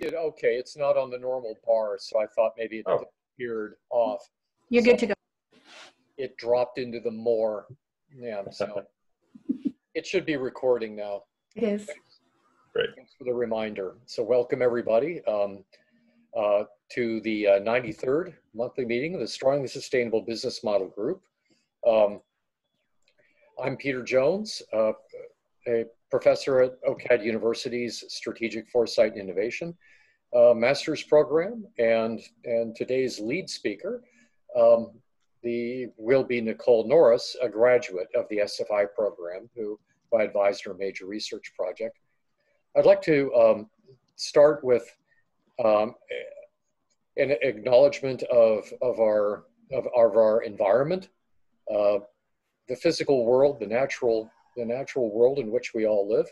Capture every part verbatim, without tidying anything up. did okay. It's not on the normal bar, so I thought maybe it oh. appeared off. You're so good to go. It dropped into the more. Yeah, so it should be recording now. It is. Thanks. Great. Thanks for the reminder. So welcome everybody um, uh, to the uh, ninety-third monthly meeting of the Strongly Sustainable Business Model Group. Um, I'm Peter Jones, uh, a professor at OCAD University's Strategic Foresight and Innovation uh, master's program, and, and today's lead speaker um, the, will be Nicole Norris, a graduate of the S F I program, who I advised her major research project. I'd like to um, start with um, an acknowledgement of, of, our, of, of our environment. Uh, the physical world, the natural, the natural world in which we all live,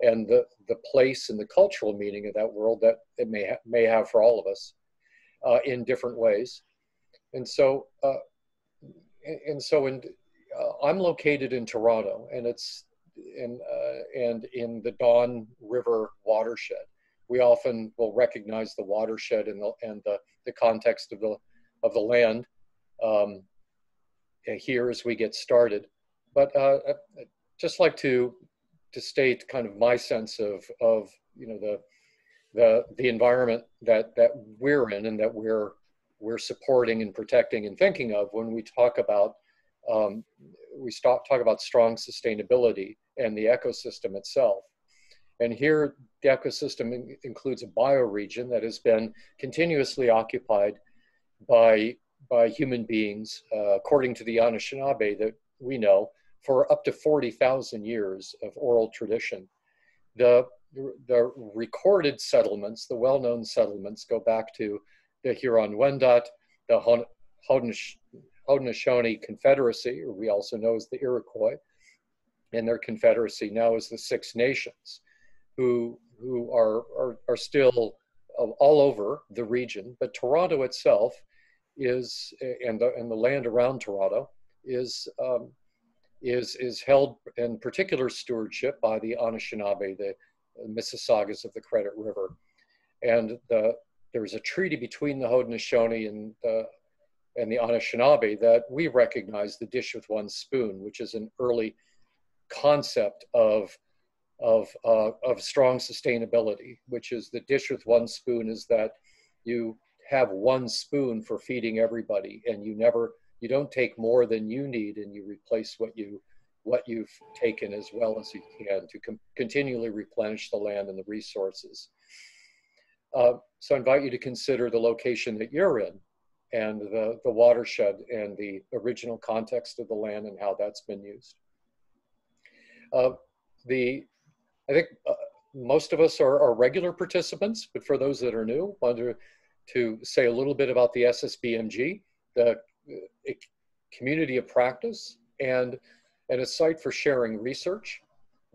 and the, the place and the cultural meaning of that world that it may, ha may have for all of us uh, in different ways. And so, uh, and so in, uh, I'm located in Toronto, and it's in, uh, and in the Don River watershed. We often will recognize the watershed and the, and the, the context of the, of the land um, here as we get started, but uh, I'd just like to to state kind of my sense of of you know the the the environment that that we're in and that we're we're supporting and protecting and thinking of when we talk about um, we start talk about strong sustainability and the ecosystem itself. And here, the ecosystem in, includes a bioregion that has been continuously occupied by. by human beings, uh, according to the Anishinaabe that we know, for up to forty thousand years of oral tradition. The, the recorded settlements, the well-known settlements, go back to the Huron-Wendat, the Haudenosaunee Confederacy, or we also know as the Iroquois, and their confederacy now is the Six Nations, who, who are, are, are still all over the region. But Toronto itself is and the, and the land around Toronto is um, is is held in particular stewardship by the Anishinaabe, the Mississaugas of the Credit River, and the, there's a treaty between the Haudenosaunee and the and the Anishinaabe that we recognize, the dish with one spoon, which is an early concept of of uh, of strong sustainability, which is the dish with one spoon is that you have one spoon for feeding everybody, and you never, you don't take more than you need, and you replace what you, what you've taken as well as you can to com continually replenish the land and the resources. Uh, so I invite you to consider the location that you're in, and the, the watershed, and the original context of the land and how that's been used. Uh, the, I think uh, most of us are, are regular participants, but for those that are new, wonder. to say a little bit about the S S B M G, the uh, community of practice, and, and a site for sharing research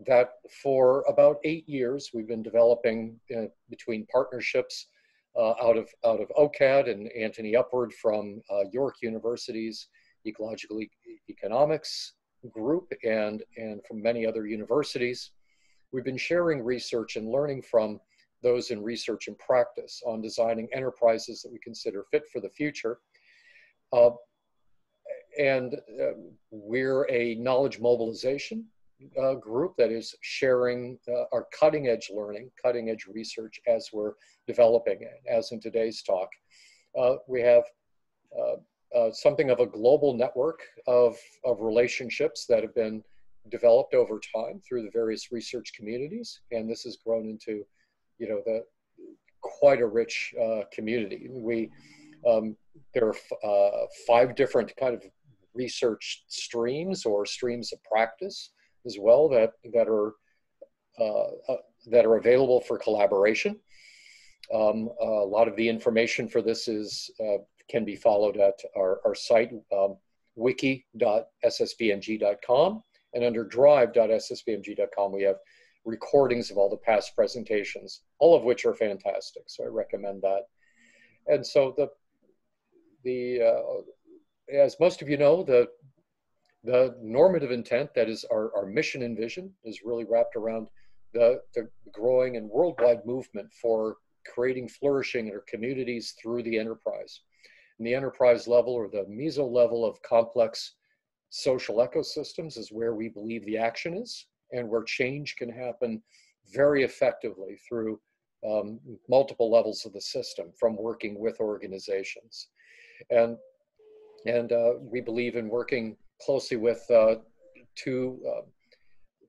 that for about eight years we've been developing uh, between partnerships uh, out of out of OCAD and Anthony Upward from uh, York University's Ecological e Economics group and, and from many other universities. We've been sharing research and learning from those in research and practice on designing enterprises that we consider fit for the future. Uh, and uh, we're a knowledge mobilization uh, group that is sharing uh, our cutting edge learning, cutting edge research as we're developing it, as in today's talk. Uh, we have uh, uh, something of a global network of, of relationships that have been developed over time through the various research communities. And this has grown into you know, the, quite a rich uh, community. We, um, there are uh, five different kind of research streams or streams of practice as well that, that, are, uh, uh, that are available for collaboration. Um, a lot of the information for this is, uh, can be followed at our, our site, um, wiki dot S S B M G dot com, and under drive dot S S B M G dot com we have recordings of all the past presentations, all of which are fantastic. So I recommend that. And so the, the uh, as most of you know, the, the normative intent, that is our, our mission and vision, is really wrapped around the, the growing and worldwide movement for creating flourishing in our communities through the enterprise. And the enterprise level, or the meso level of complex social ecosystems, is where we believe the action is and where change can happen very effectively through um, multiple levels of the system, from working with organizations. And, and uh, we believe in working closely with uh, to, uh,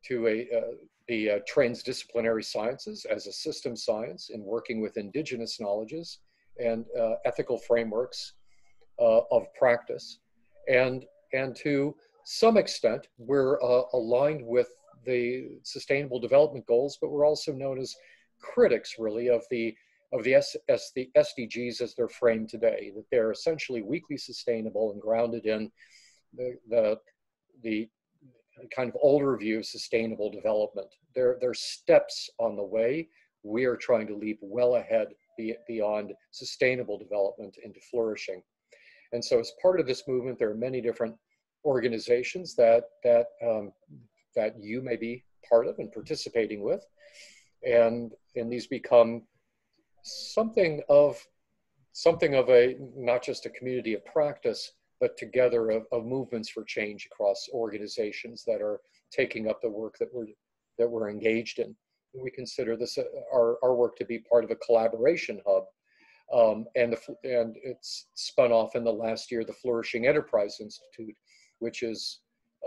to a, uh, the uh, transdisciplinary sciences as a system science, in working with indigenous knowledges and uh, ethical frameworks uh, of practice. And, and to some extent, we're uh, aligned with the Sustainable Development Goals, but we're also known as critics, really, of the of the, S, S, the S D Gs as they're framed today, that they're essentially weakly sustainable and grounded in the, the, the kind of older view of sustainable development. There, there are steps on the way. We are trying to leap well ahead be, beyond sustainable development into flourishing. And so as part of this movement, there are many different organizations that, that um, that you may be part of and participating with. And, and these become something of, something of a, not just a community of practice, but together of, of movements for change across organizations that are taking up the work that we're, that we're engaged in. We consider this, uh, our, our work to be part of a collaboration hub. Um, and, the, and it's spun off in the last year, the Flourishing Enterprise Institute, which is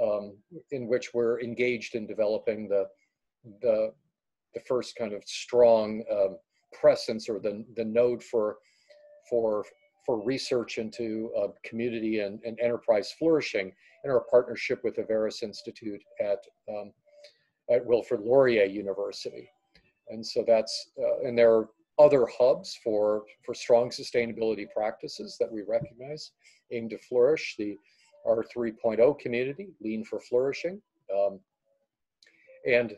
Um, in which we're engaged in developing the the, the first kind of strong um, presence, or the the node for for for research into uh, community and, and enterprise flourishing, in our partnership with the Veris Institute at um, at Wilfrid Laurier University. And so that's uh, and there are other hubs for for strong sustainability practices that we recognize aim to flourish: the R three point oh community, Lean for Flourishing, um, and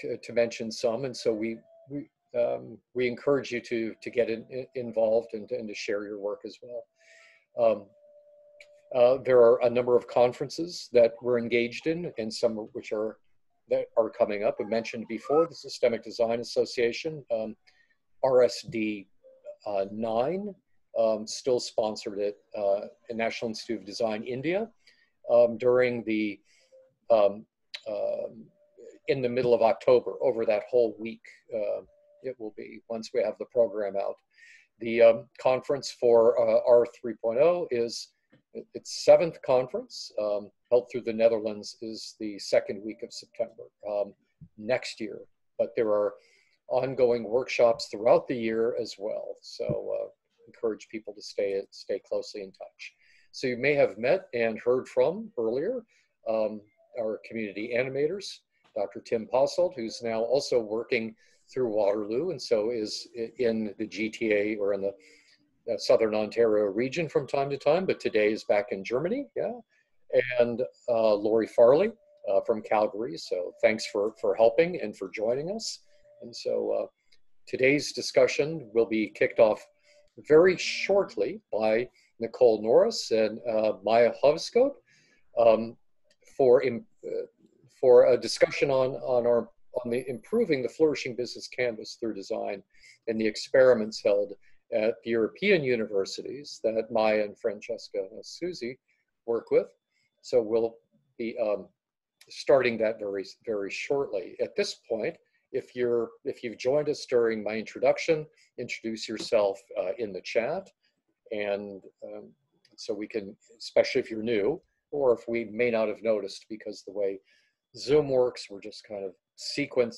to, to mention some. And so we we, um, we encourage you to to get in, in, involved and to, and to share your work as well. Um, uh, there are a number of conferences that we're engaged in, and some of which are that are coming up. I mentioned before the Systemic Design Association, um, R S D nine. Uh, Um, still sponsored at uh, the National Institute of Design, India, um, during the, um, uh, in the middle of October, over that whole week. Uh, it will be, once we have the program out. The um, conference for uh, R three point oh is its seventh conference, um, held through the Netherlands, is the second week of September um, next year. But there are ongoing workshops throughout the year as well. So, uh, encourage people to stay stay closely in touch. So you may have met and heard from earlier um, our community animators, Doctor Tim Posselt, who's now also working through Waterloo, and so is in the G T A, or in the uh, Southern Ontario region from time to time, but today is back in Germany, yeah. And uh, Lori Farley uh, from Calgary, so thanks for, for helping and for joining us. And so uh, today's discussion will be kicked off very shortly by Nicole Norris and uh, Maya Jones um, for um, for a discussion on on our on the improving the flourishing business canvas through design, and the experiments held at the European universities that Maya and Francesca Ostuzzi work with. So we'll be um, starting that very very shortly. At this point, If you're if you've joined us during my introduction, introduce yourself uh, in the chat, and um, so we can, especially if you're new, or if we may not have noticed, because the way Zoom works, we're just kind of sequence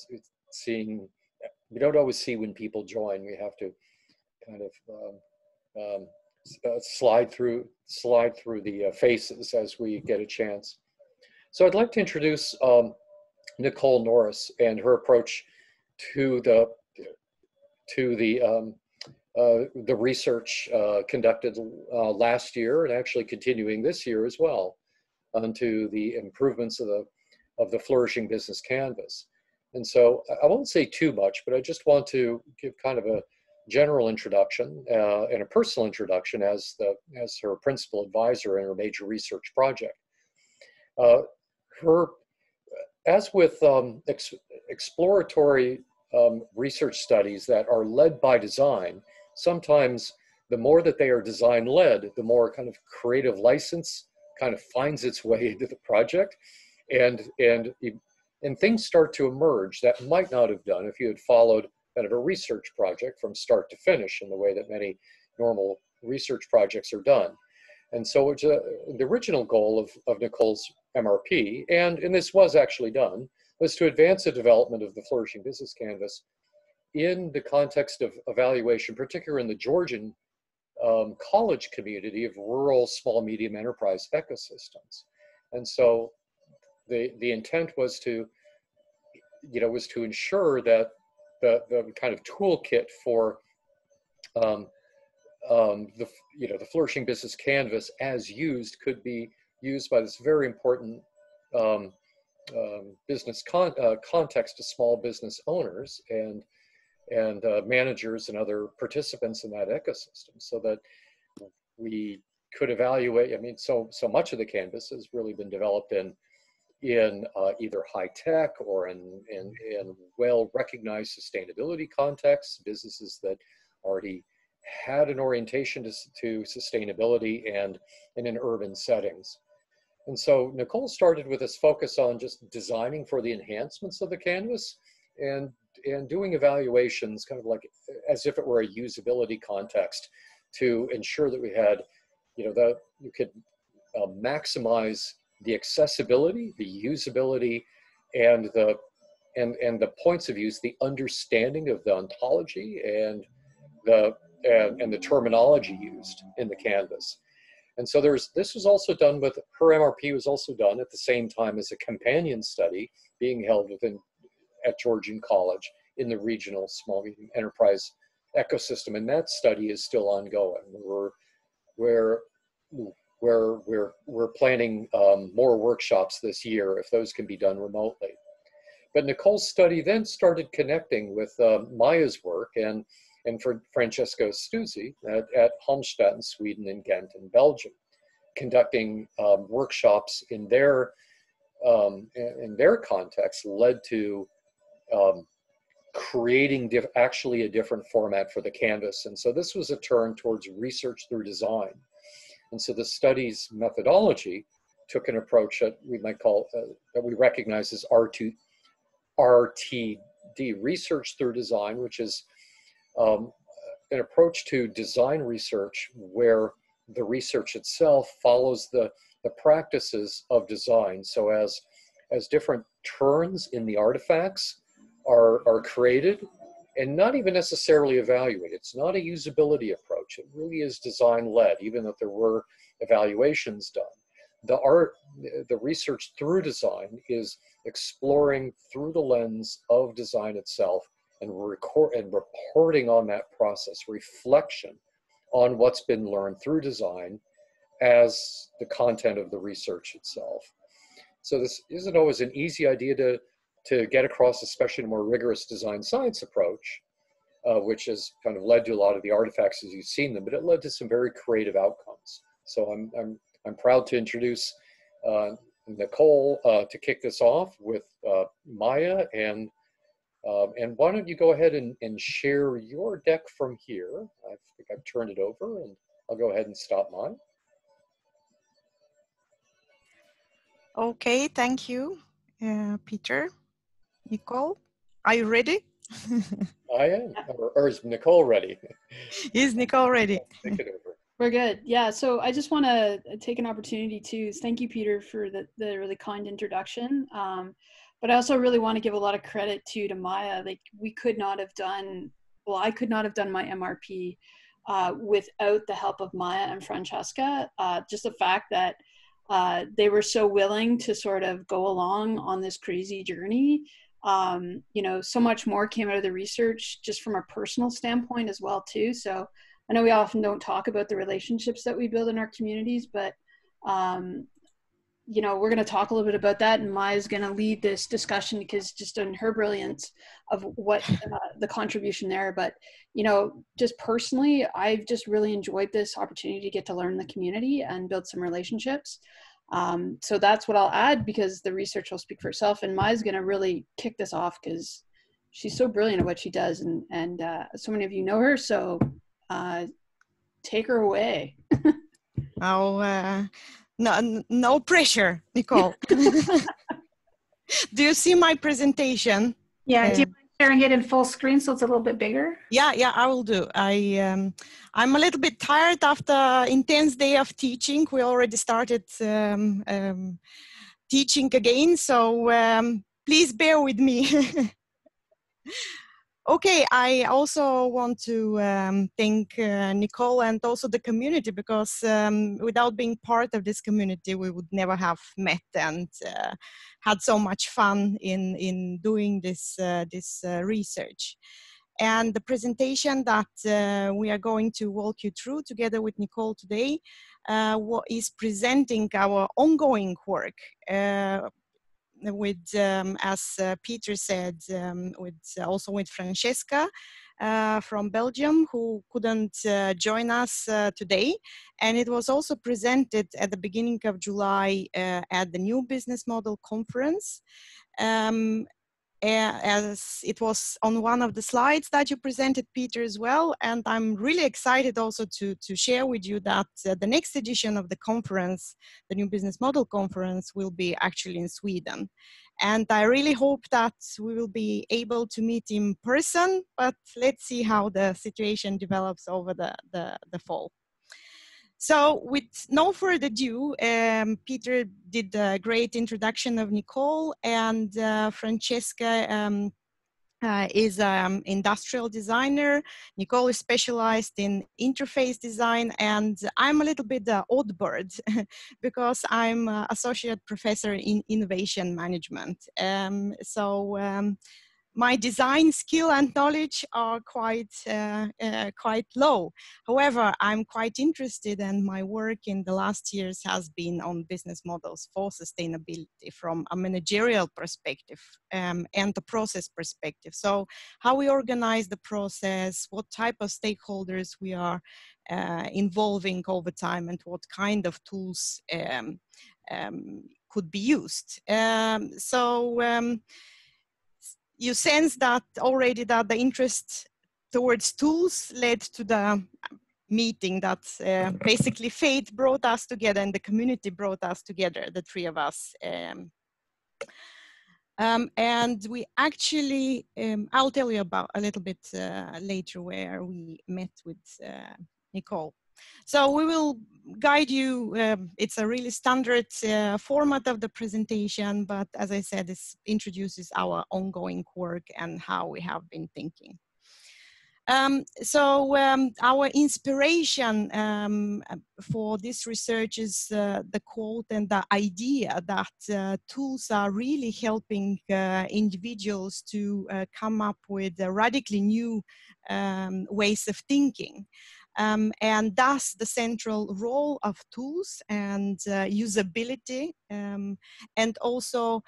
seeing. We don't always see when people join. We have to kind of um, um, uh, slide through slide through the uh, faces as we get a chance. So I'd like to introduce Um, Nicole Norris and her approach to the to the um, uh, the research uh, conducted uh, last year, and actually continuing this year as well, onto the improvements of the of the flourishing business canvas. And so I won't say too much, but I just want to give kind of a general introduction uh, and a personal introduction as the as her principal advisor in her major research project. Uh, her As with um, ex exploratory um, research studies that are led by design, sometimes the more that they are design led, the more kind of creative license kind of finds its way into the project, and and and things start to emerge that might not have done if you had followed kind of a research project from start to finish in the way that many normal research projects are done. And so it's a, the original goal of, of Nicole's M R P, and, and this was actually done, was to advance the development of the Flourishing Business Canvas in the context of evaluation, particularly in the Georgian um, college community of rural small medium enterprise ecosystems. And so the, the intent was to, you know, was to ensure that the, the kind of toolkit for um, um, the, you know, the Flourishing Business Canvas as used could be used by this very important um, um, business con uh, context to small business owners and and uh, managers and other participants in that ecosystem, so that we could evaluate. I mean, so so much of the canvas has really been developed in in uh, either high tech or in, in, in well-recognized sustainability contexts, businesses that already had an orientation to, to sustainability and, and in urban settings. And so Nicole started with this focus on just designing for the enhancements of the canvas and and doing evaluations kind of like as if it were a usability context to ensure that we had, you know, that you could uh, maximize the accessibility, the usability, and the and and the points of use, the understanding of the ontology and the and, and the terminology used in the canvas. And so there's this was also done with her M R P was also done at the same time as a companion study being held within at Georgian College in the regional small medium enterprise ecosystem, and that study is still ongoing. We're where where we're we're planning um, more workshops this year if those can be done remotely. But Nicole's study then started connecting with uh, Maya's work and and for Francesca Ostuzzi at, at Halmstad in Sweden and Ghent in Belgium, conducting um, workshops in their um, in their context led to Um, creating diff actually a different format for the canvas. And so this was a turn towards research through design. And so the study's methodology took an approach that we might call, uh, that we recognize as R two, R T D, research through design, which is um, an approach to design research where the research itself follows the, the practices of design. So as, as different turns in the artifacts Are, are created and not even necessarily evaluated. It's not a usability approach. It really is design-led, even though there were evaluations done. The art, the research through design is exploring through the lens of design itself and, record, and reporting on that process, reflection on what's been learned through design as the content of the research itself. So this isn't always an easy idea to to get across, especially in a more rigorous design science approach, uh, which has kind of led to a lot of the artifacts as you've seen them, but it led to some very creative outcomes. So I'm, I'm, I'm proud to introduce uh, Nicole uh, to kick this off with uh, Maya, and, uh, and why don't you go ahead and, and share your deck from here. I think I've turned it over and I'll go ahead and stop mine. Okay, thank you, uh, Peter. Nicole, are you ready? I am. Or, or is Nicole ready? Is Nicole ready? Take it over. We're good. Yeah. So I just want to take an opportunity to thank you, Peter, for the, the really kind introduction. Um, but I also really want to give a lot of credit to, to Maya. Like, we could not have done, well, I could not have done my M R P uh, without the help of Maya and Francesca. Uh, just the fact that uh, they were so willing to sort of go along on this crazy journey. Um, you know, so much more came out of the research just from a personal standpoint as well too. So I know we often don't talk about the relationships that we build in our communities, but, um, you know, we're going to talk a little bit about that, and Maya's going to lead this discussion because just on her brilliance of what uh, the contribution there. But, you know, just personally, I've just really enjoyed this opportunity to get to learn the community and build some relationships. Um, so that's what I'll add, because the research will speak for itself, and Maya's going to really kick this off because she's so brilliant at what she does, and, and uh, so many of you know her, so uh, take her away. Oh, uh, no, no pressure, Nicole. Do you see my presentation? Yeah, uh, do you mind sharing it in full screen so it's a little bit bigger? Yeah, yeah, I will do. I, um, I'm a little bit tired after an intense day of teaching. We already started um, um, teaching again, so um, please bear with me. Okay, I also want to um, thank uh, Nicole and also the community, because um, without being part of this community, we would never have met and uh, had so much fun in, in doing this, uh, this uh, research. And the presentation that uh, we are going to walk you through together with Nicole today uh, is presenting our ongoing work. Uh, with, um, as uh, Peter said, um, with, uh, also with Francesca uh, from Belgium, who couldn't uh, join us uh, today. And it was also presented at the beginning of July uh, at the New Business Model Conference. Um, as it was on one of the slides that you presented, Peter, as well. And I'm really excited also to, to share with you that uh, the next edition of the conference, the New Business Model Conference, will be actually in Sweden. And I really hope that we will be able to meet in person, but let's see how the situation develops over the, the, the fall. So with no further ado, um, Peter did a great introduction of Nicole, and uh, Francesca um, uh, is an um, industrial designer. Nicole is specialized in interface design, and I'm a little bit the uh, odd bird because I'm uh, associate professor in innovation management. Um, so um, my design skill and knowledge are quite, uh, uh, quite low. However, I'm quite interested, and my work in the last years has been on business models for sustainability from a managerial perspective um, and the process perspective. So how we organize the process, what type of stakeholders we are uh, involving over time, and what kind of tools um, um, could be used. Um, so, um, You sense that already that the interest towards tools led to the meeting that uh, basically fate brought us together, and the community brought us together, the three of us. Um, um, and we actually, um, I'll tell you about a little bit uh, later where we met with uh, Nicole. So we will guide you. Um, it's a really standard uh, format of the presentation, but as I said, this introduces our ongoing work and how we have been thinking. Um, so um, our inspiration um, for this research is uh, the quote and the idea that uh, tools are really helping uh, individuals to uh, come up with uh, radically new um, ways of thinking. Um, and thus the central role of tools and uh, usability, um, and also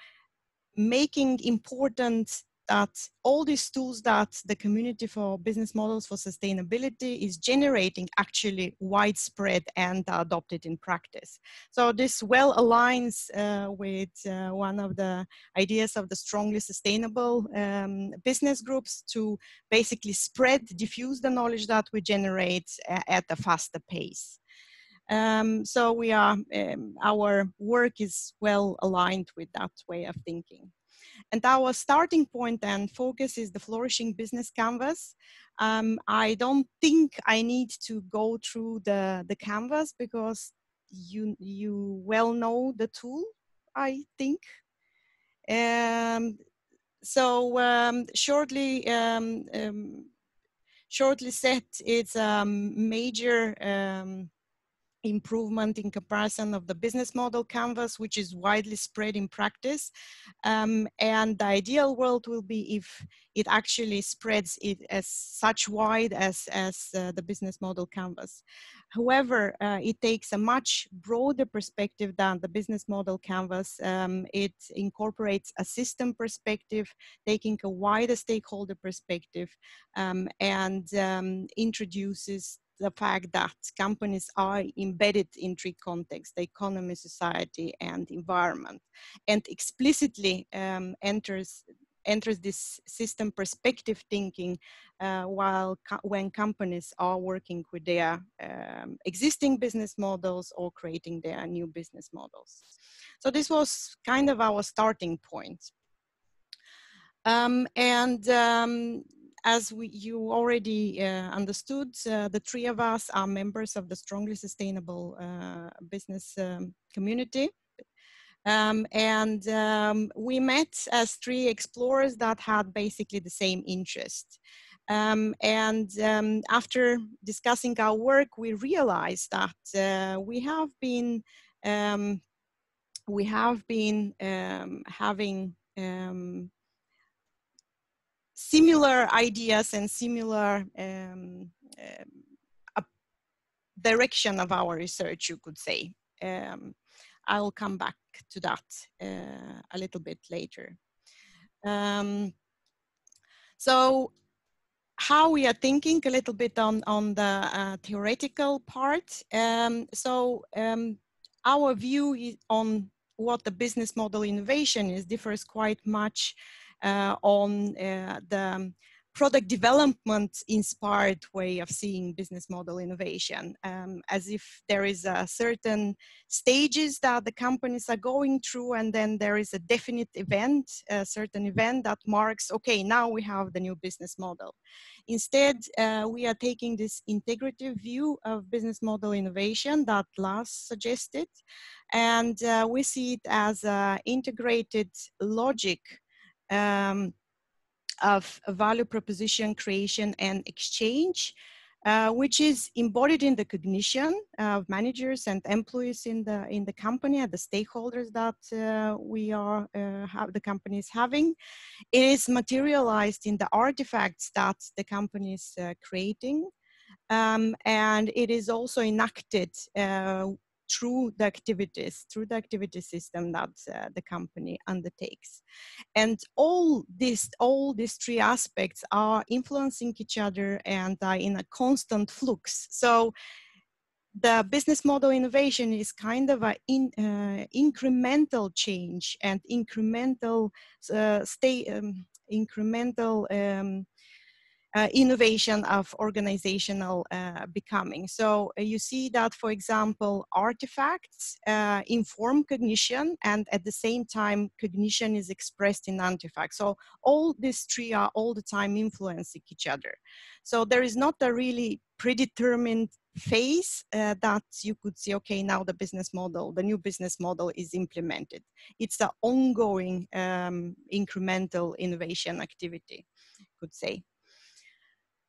making important that all these tools that the community for business models for sustainability is generating actually widespread and adopted in practice. So this well aligns uh, with uh, one of the ideas of the Strongly Sustainable um, business groups to basically spread, diffuse the knowledge that we generate at a faster pace. Um, so we are, um, our work is well aligned with that way of thinking. And our starting point and focus is the Flourishing Business Canvas. Um, I don't think I need to go through the, the canvas because you, you well know the tool, I think. Um, so um, shortly, um, um, shortly set, it's a major um, improvement in comparison of the business model canvas, which is widely spread in practice. Um, and the ideal world will be if it actually spreads it as such wide as, as uh, the business model canvas. However, uh, it takes a much broader perspective than the business model canvas. Um, it incorporates a system perspective, taking a wider stakeholder perspective, um, and um, introduces the fact that companies are embedded in three contexts, the economy, society, and environment, and explicitly um, enters enters this system perspective thinking uh, while co when companies are working with their um, existing business models or creating their new business models. So this was kind of our starting point. Um, and um, as we, you already uh, understood, uh, the three of us are members of the Strongly Sustainable uh, Business um, community. Um, and um, we met as three explorers that had basically the same interest. Um, and um, after discussing our work, we realized that uh, we have been, um, we have been um, having um, similar ideas and similar um, uh, direction of our research, you could say. Um, I'll come back to that uh, a little bit later. Um, so how we are thinking a little bit on, on the uh, theoretical part. Um, so um, our view is on what the business model innovation is differs quite much uh, on uh, the product development inspired way of seeing business model innovation, um, as if there is a certain stages that the companies are going through, and then there is a definite event, a certain event that marks, okay, now we have the new business model. Instead, uh, we are taking this integrative view of business model innovation that Lars suggested, and uh, we see it as an integrated logic um, of value proposition creation and exchange, uh, which is embodied in the cognition of managers and employees in the in the company, and the stakeholders that uh, we are uh, have the company is having. It is materialized in the artifacts that the company is uh, creating, um, and it is also enacted uh, through the activities, through the activity system that uh, the company undertakes. And all this, all these three aspects are influencing each other and are in a constant flux. So the business model innovation is kind of an in, uh, incremental change and incremental uh, stay, um, incremental um, Uh, innovation of organizational uh, becoming. So uh, you see that, for example, artifacts uh, inform cognition, and at the same time, cognition is expressed in artifacts. So all these three are all the time influencing each other. So there is not a really predetermined phase uh, that you could see, okay, now the business model, the new business model is implemented. It's an ongoing um, incremental innovation activity, you could say.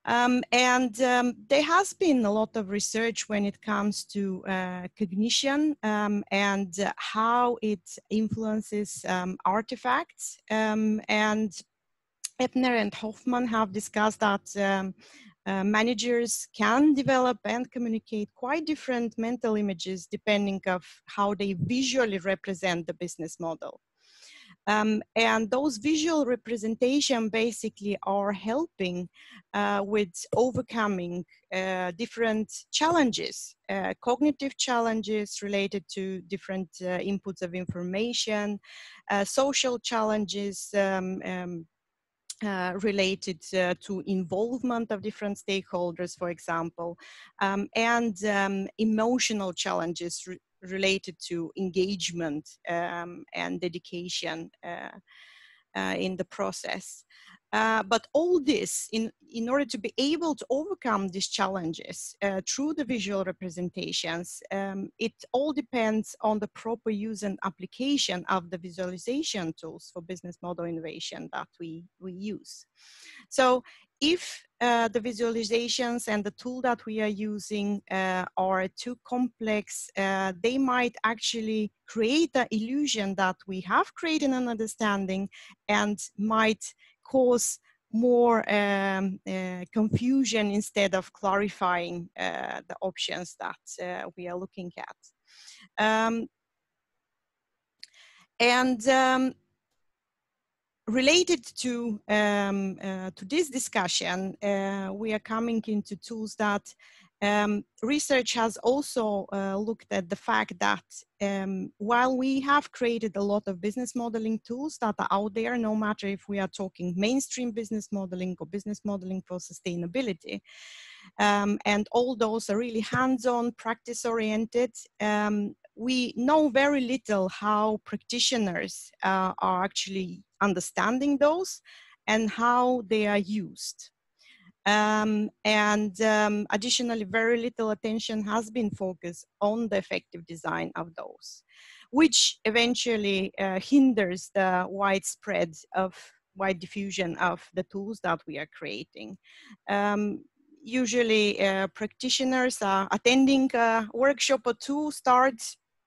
Um, and um, there has been a lot of research when it comes to uh, cognition um, and uh, how it influences um, artifacts. Um, and Ebner and Hoffman have discussed that um, uh, managers can develop and communicate quite different mental images depending on how they visually represent the business model. Um, and those visual representation basically are helping uh, with overcoming uh, different challenges, uh, cognitive challenges related to different uh, inputs of information, uh, social challenges um, um, uh, related uh, to involvement of different stakeholders, for example, um, and um, emotional challenges related to engagement um, and dedication uh, uh, in the process. Uh, but all this, in, in order to be able to overcome these challenges uh, through the visual representations, um, it all depends on the proper use and application of the visualization tools for business model innovation that we, we use. So if uh, the visualizations and the tool that we are using uh, are too complex, uh, they might actually create an illusion that we have created an understanding and might cause more um, uh, confusion instead of clarifying uh, the options that uh, we are looking at. Um, and um, Related to, um, uh, to this discussion, uh, we are coming into tools that um, research has also uh, looked at the fact that um, while we have created a lot of business modeling tools that are out there, no matter if we are talking mainstream business modeling or business modeling for sustainability, um, and all those are really hands-on, practice-oriented, um, we know very little how practitioners uh, are actually understanding those and how they are used. Um, and um, additionally, very little attention has been focused on the effective design of those, which eventually uh, hinders the widespread of wide diffusion of the tools that we are creating. Um, usually uh, practitioners are attending a workshop or two, start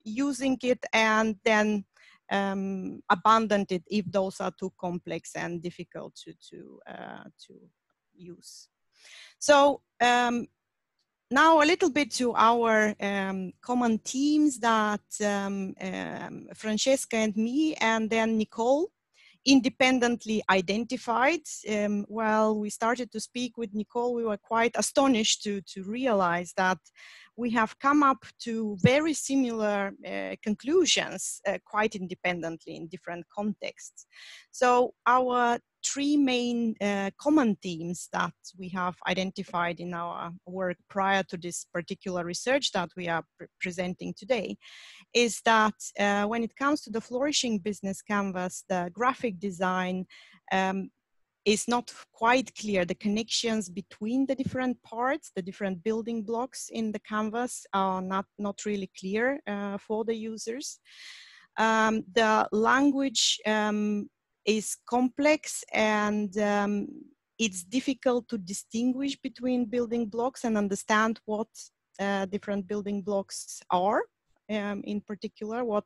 using it, and then um, abandoned it if those are too complex and difficult to, to, uh, to use. So um, now a little bit to our um, common themes that um, um, Francesca and me, and then Nicole, independently identified. Um, while we started to speak with Nicole, we were quite astonished to, to realize that we have come up to very similar uh, conclusions uh, quite independently in different contexts. So our three main uh, common themes that we have identified in our work prior to this particular research that we are pre presenting today is that uh, when it comes to the flourishing business canvas, the graphic design um, is not quite clear. The connections between the different parts, the different building blocks in the canvas are not, not really clear uh, for the users. Um, the language um, is complex, and um, it's difficult to distinguish between building blocks and understand what uh, different building blocks are, um, in particular, what,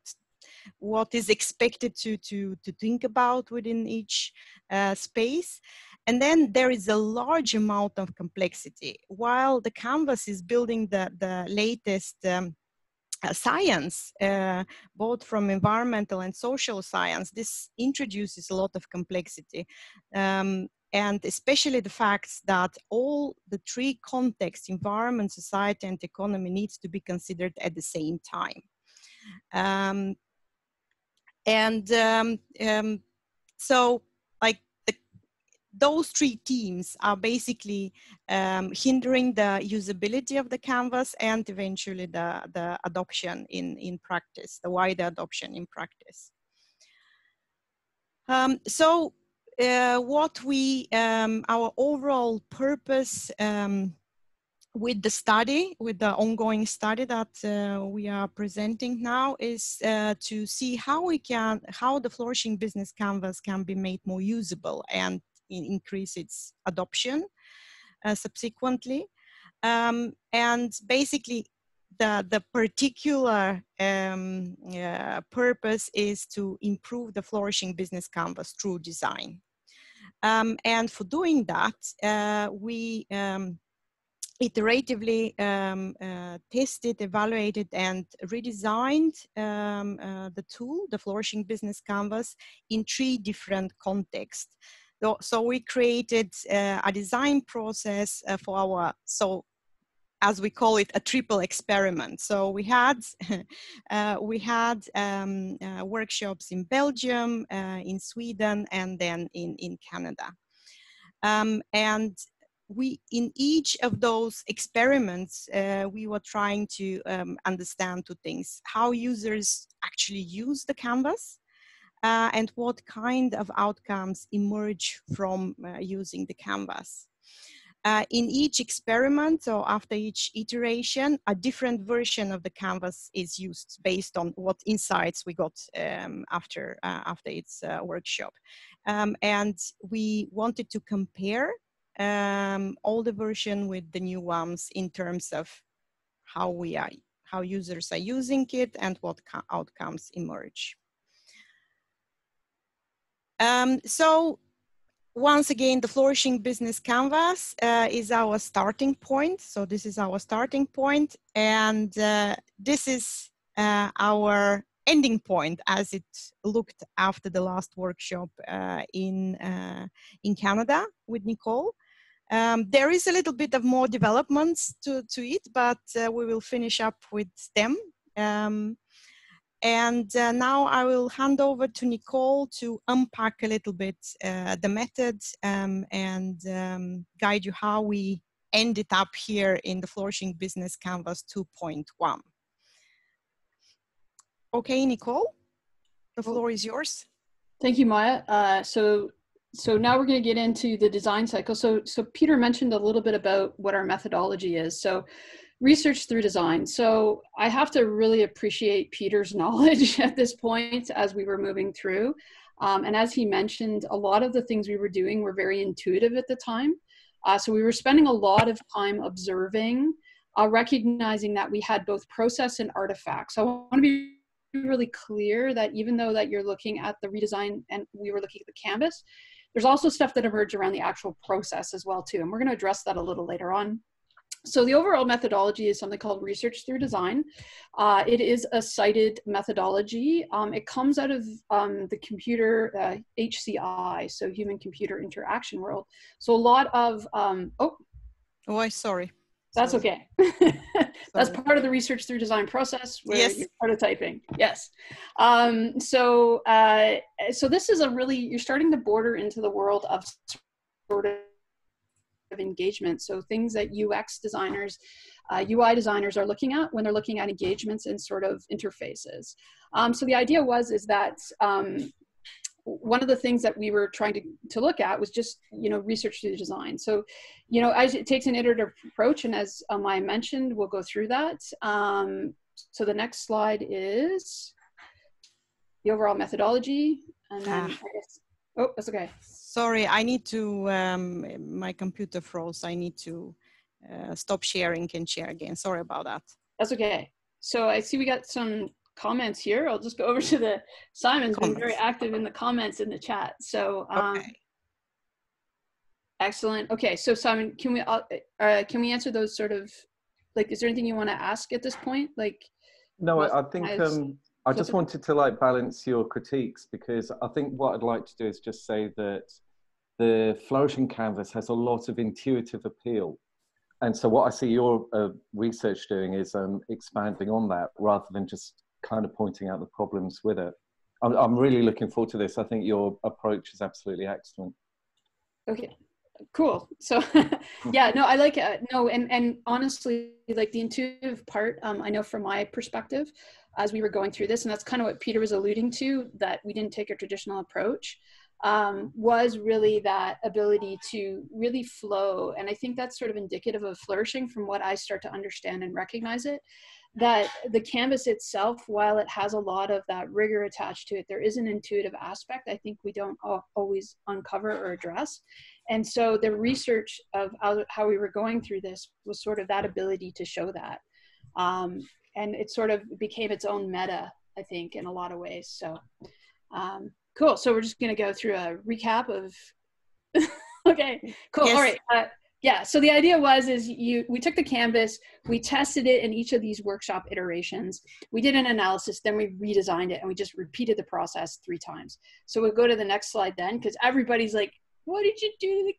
what is expected to, to, to think about within each uh, space. And then there is a large amount of complexity. While the canvas is building the, the latest um, Uh, science, uh, both from environmental and social science, this introduces a lot of complexity. Um, and especially the fact that all the three contexts, environment, society, and economy, needs to be considered at the same time. Um, and um, um, so like the, those three themes are basically um, hindering the usability of the canvas and eventually the, the adoption in, in practice, the wider adoption in practice. Um, so uh, what we, um, our overall purpose um, with the study, with the ongoing study that uh, we are presenting now, is uh, to see how we can, how the flourishing business canvas can be made more usable and increase its adoption uh, subsequently. Um, and basically the, the particular um, uh, purpose is to improve the flourishing business canvas through design. Um, and for doing that, uh, we um, iteratively um, uh, tested, evaluated, and redesigned um, uh, the tool, the flourishing business canvas, in three different contexts. So we created uh, a design process uh, for our, so as we call it, a triple experiment. So we had, uh, we had um, uh, workshops in Belgium, uh, in Sweden, and then in, in Canada. Um, and we, in each of those experiments, uh, we were trying to um, understand two things: how users actually use the canvas, Uh, and what kind of outcomes emerge from uh, using the canvas. Uh, in each experiment, or after each iteration, a different version of the canvas is used based on what insights we got um, after, uh, after its uh, workshop. Um, and we wanted to compare um, all the version with the new ones in terms of how we are, how users are using it and what outcomes emerge. Um, so once again, the flourishing business canvas uh, is our starting point. So this is our starting point, and uh, this is uh, our ending point as it looked after the last workshop uh, in, uh, in Canada with Nicole. Um, there is a little bit of more developments to, to it, but uh, we will finish up with STEM. Um, and uh, now I will hand over to Nicole to unpack a little bit uh, the method um, and um, guide you how we ended up here in the Flourishing Business Canvas two point one. Okay, Nicole, the floor is yours. Thank you, Maya. Uh, so, so now we're going to get into the design cycle. So, so Peter mentioned a little bit about what our methodology is. So, research through design. So, I have to really appreciate Peter's knowledge at this point as we were moving through. Um, and as he mentioned, a lot of the things we were doing were very intuitive at the time. Uh, so, we were spending a lot of time observing, uh, recognizing that we had both process and artifacts. So, I want to be really clear that even though that you're looking at the redesign and we were looking at the canvas, there's also stuff that emerged around the actual process as well too, and we're going to address that a little later on. So the overall methodology is something called research through design. Uh, it is a cited methodology. Um, it comes out of um, the computer uh, H C I, so human computer interaction world. So a lot of um, oh oh I sorry that's okay. That's part of the research through design process where yes. You're prototyping. Yes. Um, so, uh, so this is a really, you're starting to border into the world of sort of engagement. So things that U X designers, uh, U I designers are looking at when they're looking at engagements and sort of interfaces. Um, so the idea was, is that, um, one of the things that we were trying to, to look at was just, you know, research through design. So, you know, as it takes an iterative approach, and as um, I mentioned, we'll go through that. Um, so the next slide is the overall methodology. And then, ah. I guess, oh, that's okay. Sorry, I need to, um, my computer froze. I need to uh, stop sharing and share again. Sorry about that. That's okay. So I see we got some comments here. I'll just go over to the Simon's comments. Been very active in the comments in the chat. So um, okay. Excellent. Okay, so Simon, can we uh, uh, can we answer those sort of like? Is there anything you want to ask at this point? Like, no, I, I think I, um, I just wanted to like balance your critiques, because I think what I'd like to do is just say that the Flourishing Canvas has a lot of intuitive appeal. And so what I see your uh, research doing is um, expanding on that rather than just kind of pointing out the problems with it. I'm, I'm really looking forward to this. I think your approach is absolutely excellent. Okay, cool. So yeah, no, I like it. No, and, and honestly, like the intuitive part, um, I know from my perspective, as we were going through this, and that's kind of what Peter was alluding to, that we didn't take a traditional approach, um, was really that ability to really flow. And I think that's sort of indicative of flourishing from what I start to understand and recognize it. That the canvas itself, while it has a lot of that rigor attached to it, there is an intuitive aspect I think we don't always uncover or address. And so the research of how we were going through this was sort of that ability to show that. Um, and it sort of became its own meta, I think, in a lot of ways. So um, cool. So we're just going to go through a recap of, okay, cool. Yes. All right. Uh, Yeah, so the idea was is you we took the canvas, we tested it in each of these workshop iterations, we did an analysis, then we redesigned it, and we just repeated the process three times. So we'll go to the next slide then, because everybody's like, what did you do to the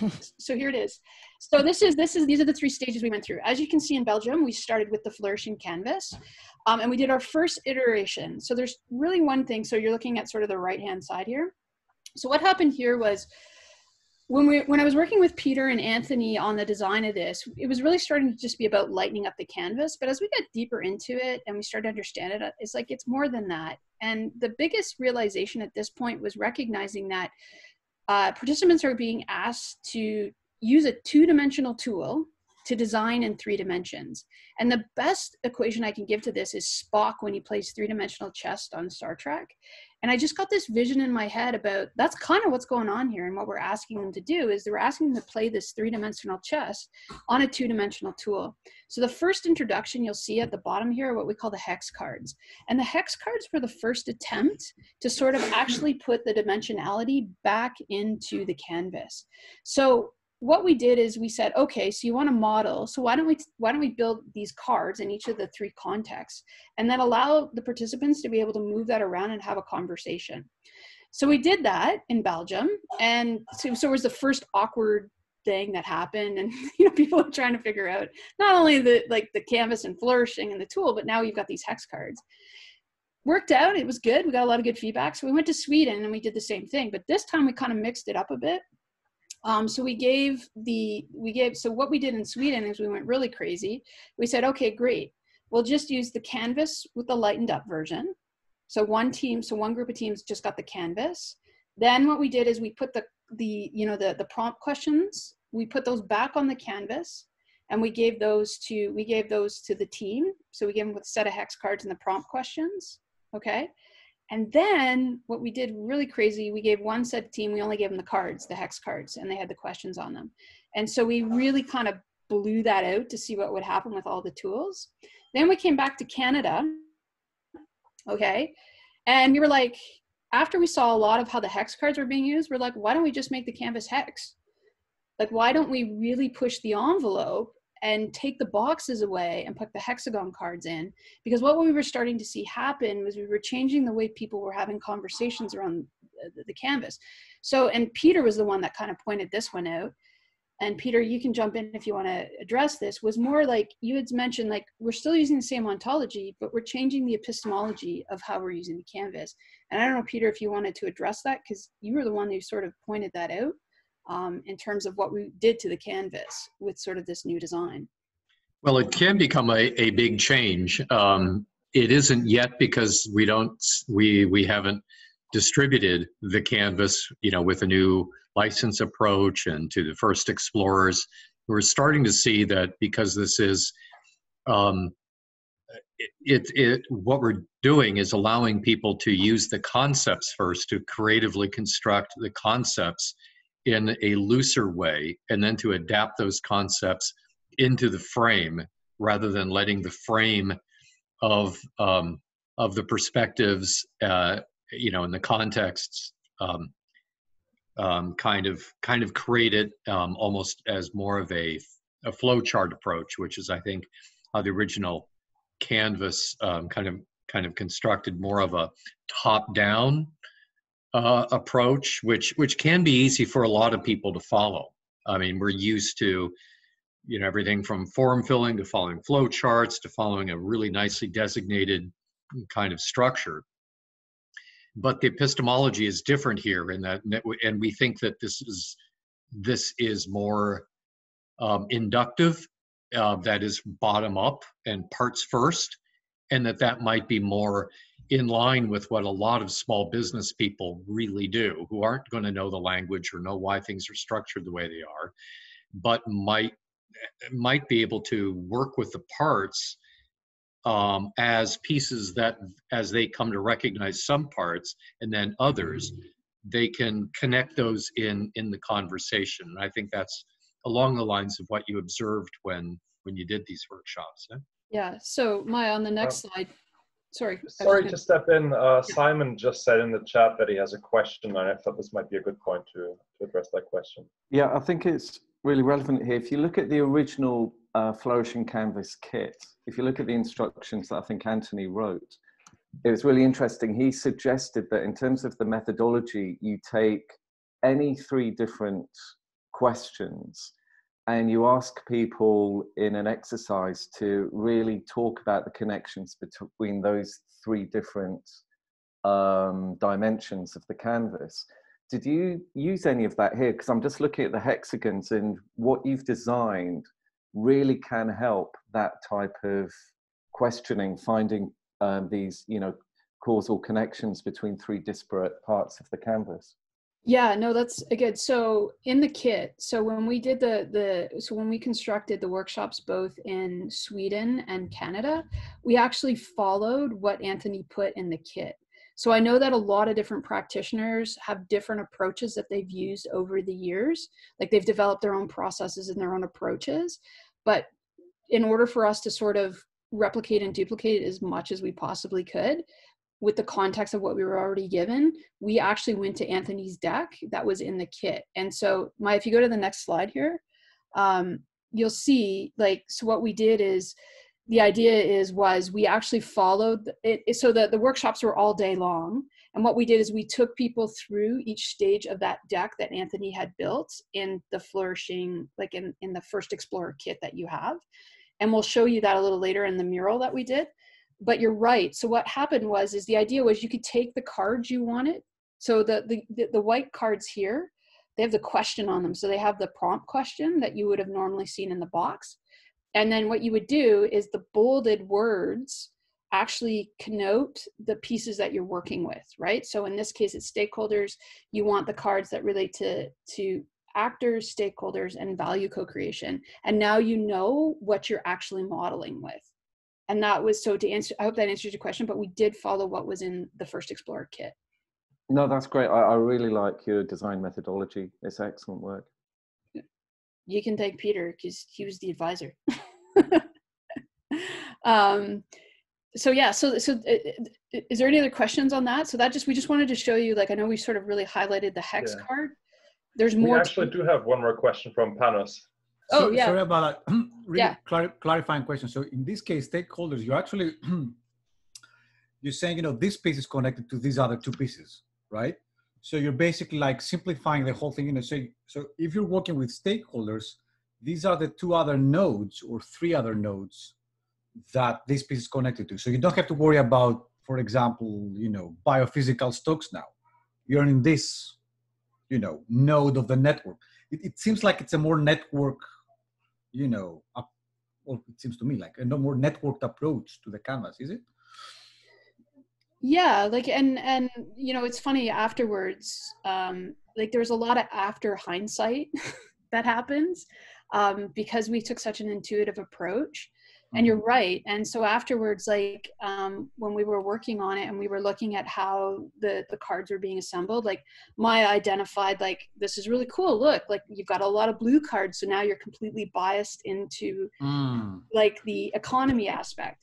canvas? So here it is. So this is this is these are the three stages we went through. As you can see in Belgium, we started with the Flourishing Canvas, um, and we did our first iteration. So there's really one thing, so you're looking at sort of the right-hand side here. So what happened here was, When, we, when I was working with Peter and Anthony on the design of this, it was really starting to just be about lightening up the canvas. But as we got deeper into it and we started to understand it, it's like it's more than that. And the biggest realization at this point was recognizing that uh, participants are being asked to use a two-dimensional tool to design in three dimensions. And the best equation I can give to this is Spock when he plays three-dimensional chess on Star Trek. And I just got this vision in my head about that's kind of what's going on here. And what we're asking them to do is we're asking them to play this three-dimensional chess on a two-dimensional tool. So the first introduction you'll see at the bottom here are what we call the hex cards. And the hex cards were the first attempt to sort of actually put the dimensionality back into the canvas. So what we did is we said, okay, so you want a model. So why don't we, why don't we build these cards in each of the three contexts and then allow the participants to be able to move that around and have a conversation. So we did that in Belgium. And so, so it was the first awkward thing that happened. And, you know, people are trying to figure out not only the, like the canvas and flourishing and the tool, but now you've got these hex cards. Worked out, it was good. We got a lot of good feedback. So we went to Sweden and we did the same thing, but this time we kind of mixed it up a bit. Um, so we gave the, we gave, so what we did in Sweden is we went really crazy. We said, okay, great. We'll just use the canvas with the lightened up version. So one team, so one group of teams just got the canvas. Then what we did is we put the, the you know, the, the prompt questions, we put those back on the canvas and we gave those to, we gave those to the team. So we gave them with a set of hex cards and the prompt questions. Okay. And then what we did really crazy, we gave one set team, we only gave them the cards, the hex cards, and they had the questions on them. And so we really kind of blew that out to see what would happen with all the tools. Then we came back to Canada. Okay. And we were like, after we saw a lot of how the hex cards were being used, we're like, why don't we just make the canvas hex? Like, why don't we really push the envelope and take the boxes away and put the hexagon cards in? Because what we were starting to see happen was we were changing the way people were having conversations around the, the canvas. So, and Peter was the one that kind of pointed this one out. And Peter, you can jump in if you want to address this, was more like you had mentioned, like, we're still using the same ontology, but we're changing the epistemology of how we're using the canvas. And I don't know, Peter, if you wanted to address that, because you were the one who sort of pointed that out. Um, in terms of what we did to the canvas with sort of this new design? Well, it can become a, a big change. Um, it isn't yet because we don't, we, we haven't distributed the canvas, you know, with a new license approach and to the first explorers. We're starting to see that because this is, um, it, it, what we're doing is allowing people to use the concepts first to creatively construct the concepts in a looser way, and then to adapt those concepts into the frame rather than letting the frame of um, of the perspectives, uh, you know, in the contexts, um, um, kind of kind of create it um, almost as more of a a flowchart approach, which is, I think, how the original canvas um, kind of kind of constructed more of a top-down Uh, approach, which which can be easy for a lot of people to follow. I mean, we're used to, you know, everything from form filling to following flow charts to following a really nicely designated kind of structure. But the epistemology is different here in that, and we think that this is this is more um, inductive, uh, that is bottom up and parts first, and that that might be more in line with what a lot of small business people really do, who aren't going to know the language or know why things are structured the way they are, but might might be able to work with the parts um, as pieces that, as they come to recognize some parts and then others, they can connect those in in the conversation. And I think that's along the lines of what you observed when when you did these workshops. Eh? Yeah. So Maya, on the next um, slide. Sorry. Sorry to step in. Uh, Simon just said in the chat that he has a question, and I thought this might be a good point to, to address that question. Yeah, I think it's really relevant here. If you look at the original uh, Flourishing Canvas kit, if you look at the instructions that I think Anthony wrote, it was really interesting. He suggested that in terms of the methodology, you take any three different questions and you ask people in an exercise to really talk about the connections between those three different um, dimensions of the canvas. Did you use any of that here? Because I'm just looking at the hexagons, and what you've designed really can help that type of questioning, finding um, these, you know, causal connections between three disparate parts of the canvas. Yeah, no, that's again. So in the kit, so when we did the, the, so when we constructed the workshops, both in Sweden and Canada, we actually followed what Anthony put in the kit. So I know that a lot of different practitioners have different approaches that they've used over the years. Like they've developed their own processes and their own approaches. But in order for us to sort of replicate and duplicate as much as we possibly could, with the context of what we were already given, we actually went to Anthony's deck that was in the kit. And so my, if you go to the next slide here, um, you'll see, like, so what we did is, the idea is, was we actually followed it. So the, the workshops were all day long. And what we did is we took people through each stage of that deck that Anthony had built in the flourishing, like in, in the first Explorer kit that you have. And we'll show you that a little later in the mural that we did. But you're right. So what happened was, is the idea was you could take the cards you wanted. So the, the, the white cards here, they have the question on them. So they have the prompt question that you would have normally seen in the box. And then what you would do is the bolded words actually connote the pieces that you're working with, right? So in this case, it's stakeholders. You want the cards that relate to, to actors, stakeholders, and value co-creation. And now you know what you're actually modeling with. And that was, so to answer, I hope that answers your question, but we did follow what was in the first Explorer kit. No, that's great. I, I really like your design methodology. It's excellent work. You can thank Peter because he was the advisor. um, so yeah, so so uh, is there any other questions on that? So that just, we just wanted to show you, like, I know we sort of really highlighted the hex yeah. card. There's more. We actually do have one more question from Panos. Oh, so, yeah. Sorry about that. really yeah. clar clarifying question. So in this case, stakeholders, you actually, you're saying, you know, this piece is connected to these other two pieces, right? So you're basically like simplifying the whole thing, you know, so, so if you're working with stakeholders, these are the two other nodes or three other nodes that this piece is connected to. So you don't have to worry about, for example, you know, biophysical stocks now. You're in this, you know, node of the network. It, it seems like it's a more network, you know, up, well, it seems to me like a more networked approach to the canvas, is it? Yeah, like, and, and, you know, it's funny afterwards, um, like there's a lot of after hindsight that happens um, because we took such an intuitive approach, and you're right. And so afterwards, like um, when we were working on it and we were looking at how the, the cards were being assembled, like Maya identified, like, this is really cool. Look, like you've got a lot of blue cards. So now you're completely biased into mm. like the economy aspect.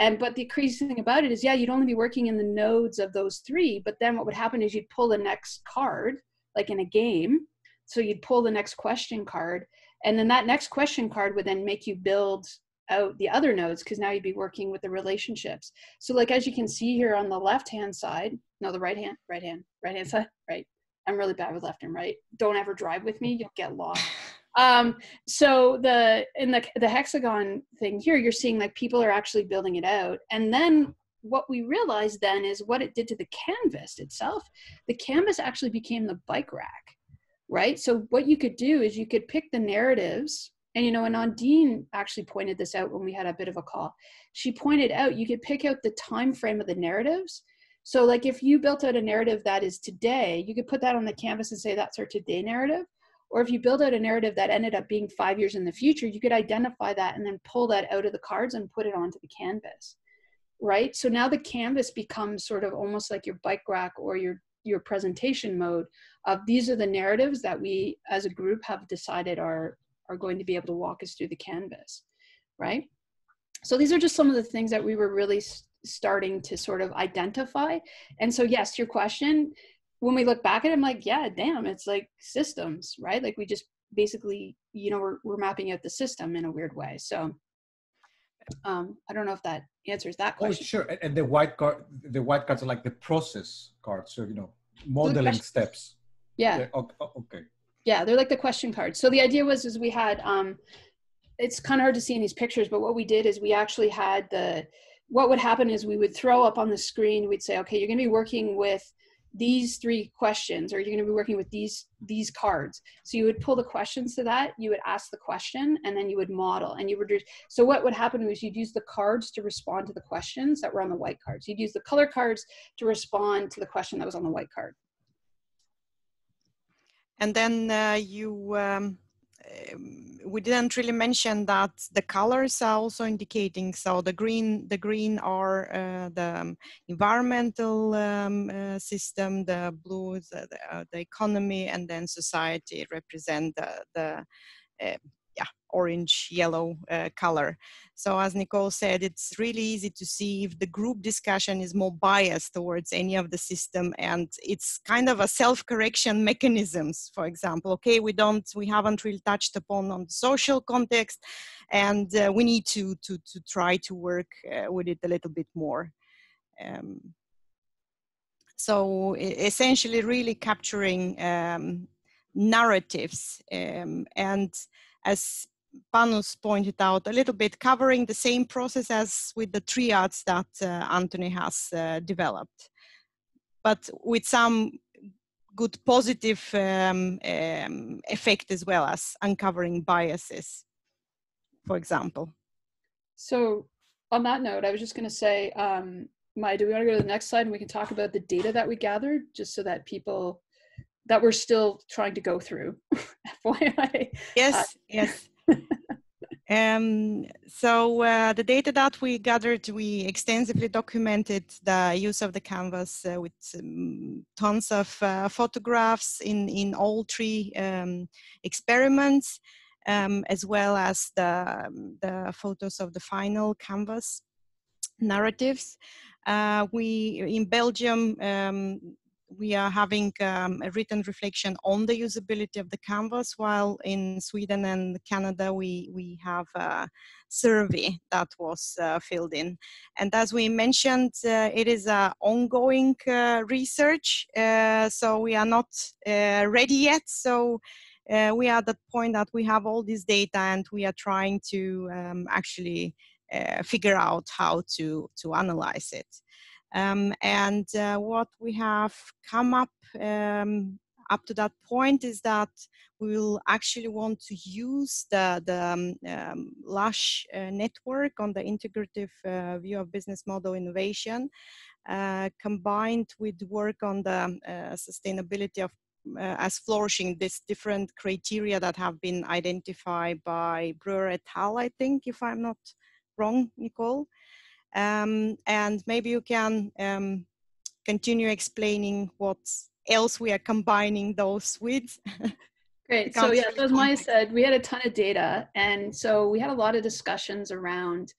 And, but the crazy thing about it is, yeah, you'd only be working in the nodes of those three, but then what would happen is you'd pull the next card, like in a game. So you'd pull the next question card, and then that next question card would then make you build out the other nodes, because now you'd be working with the relationships. So like, as you can see here on the left-hand side, no, the right-hand, right-hand, right-hand side, right. I'm really bad with left and right. Don't ever drive with me, you'll get lost. Um, so the, in the, the hexagon thing here, you're seeing like people are actually building it out. And then what we realized then is what it did to the canvas itself. The canvas actually became the bike rack, right? So what you could do is you could pick the narratives, and, you know, and Ondine actually pointed this out when we had a bit of a call. She pointed out, you could pick out the time frame of the narratives. So like if you built out a narrative that is today, you could put that on the canvas and say, that's our today narrative. Or if you build out a narrative that ended up being five years in the future, you could identify that and then pull that out of the cards and put it onto the canvas, right? So now the canvas becomes sort of almost like your bike rack or your, your presentation mode of, these are the narratives that we as a group have decided are, are going to be able to walk us through the canvas, right? So these are just some of the things that we were really starting to sort of identify. And so yes, your question, when we look back at it, I'm like, yeah, damn, it's like systems, right? Like we just basically, you know, we're, we're mapping out the system in a weird way. So um, I don't know if that answers that question. Oh, sure. And, and the white card, the white cards are like the process cards. So, you know, modeling steps. Yeah. Yeah. Okay. Yeah. They're like the question cards. So the idea was, is we had, um, it's kind of hard to see in these pictures, but what we did is we actually had the, what would happen is we would throw up on the screen, we'd say, okay, you're going to be working with these three questions, or you're going to be working with these these cards. So you would pull the questions to that, you would ask the question, and then you would model, and you would do. So what would happen was you'd use the cards to respond to the questions that were on the white cards. You'd use the color cards to respond to the question that was on the white card. And then uh, you, um, we didn't really mention that the colors are also indicating. So the green, the green are uh, the environmental um, uh, system, the blue, the, the, uh, the economy, and then society represent the, the uh, yeah, orange, yellow uh, color. So as Nicole said, it's really easy to see if the group discussion is more biased towards any of the system, and it's kind of a self-correction mechanisms. For example, okay, we don't, we haven't really touched upon on the social context, and uh, we need to, to, to try to work uh, with it a little bit more. Um, so essentially really capturing um, narratives um, and as Panos pointed out, a little bit covering the same process as with the triads that uh, Anthony has uh, developed, but with some good positive um, um, effect as well as uncovering biases, for example. So on that note, I was just going to say, um, Maya, do we want to go to the next slide and we can talk about the data that we gathered, just so that people that we're still trying to go through, F Y I. Yes, uh, yes. um, so uh, the data that we gathered, we extensively documented the use of the canvas uh, with um, tons of uh, photographs in, in all three um, experiments, um, as well as the, the photos of the final canvas narratives. Uh, we, in Belgium, um, we are having um, a written reflection on the usability of the canvas, while in Sweden and Canada, we, we have a survey that was uh, filled in. And as we mentioned, uh, it is an ongoing uh, research, uh, so we are not uh, ready yet. So uh, we are at the point that we have all this data and we are trying to um, actually uh, figure out how to, to analyze it. Um, and uh, what we have come up um, up to that point is that we will actually want to use the, the um, L A S H uh, network on the integrative uh, view of business model innovation, uh, combined with work on the uh, sustainability of uh, as flourishing, these different criteria that have been identified by Brewer et al, I think, if I'm not wrong, Nicole. Um, and maybe you can um, continue explaining what else we are combining those with. Great. So yeah, so as Maya said, we had a ton of data, and so we had a lot of discussions around,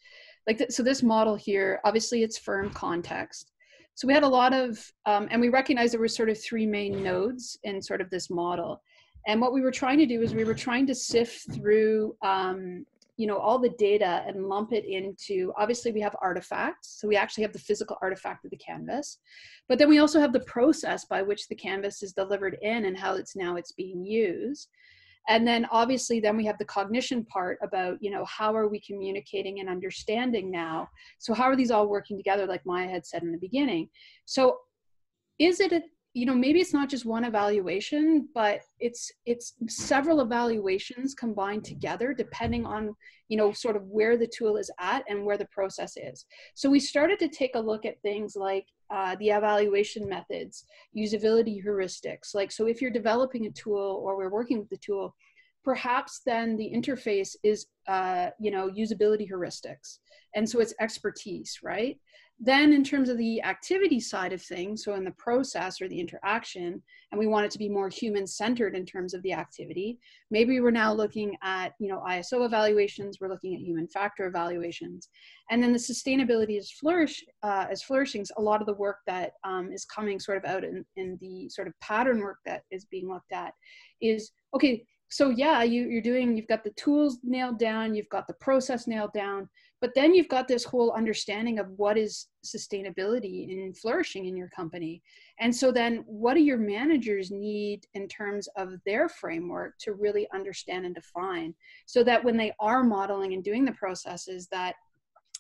like, th so this model here, obviously it's firm context. So we had a lot of, um, and we recognized there were sort of three main nodes in sort of this model. And what we were trying to do is we were trying to sift through um, you know, all the data and lump it into, obviously we have artifacts. So we actually have the physical artifact of the canvas, but then we also have the process by which the canvas is delivered in and how it's now it's being used. And then obviously then we have the cognition part about, you know, how are we communicating and understanding now? So how are these all working together? Like Maya had said in the beginning. So is it a, you know, maybe it's not just one evaluation, but it's it's several evaluations combined together, depending on, you know, sort of where the tool is at and where the process is. So we started to take a look at things like uh, the evaluation methods, usability heuristics. Like, so if you're developing a tool or we're working with the tool, perhaps then the interface is, uh, you know, usability heuristics. And so it's expertise, right? Then in terms of the activity side of things, so in the process or the interaction, and we want it to be more human-centered in terms of the activity, maybe we're now looking at, you know, I S O evaluations, we're looking at human factor evaluations. And then the sustainability is flourish, uh, as flourishing, a lot of the work that um, is coming sort of out in, in the sort of pattern work that is being looked at is, okay, so yeah, you, you're doing, you've got the tools nailed down, you've got the process nailed down, but then you've got this whole understanding of what is sustainability and flourishing in your company. And so then what do your managers need in terms of their framework to really understand and define, so that when they are modeling and doing the processes that,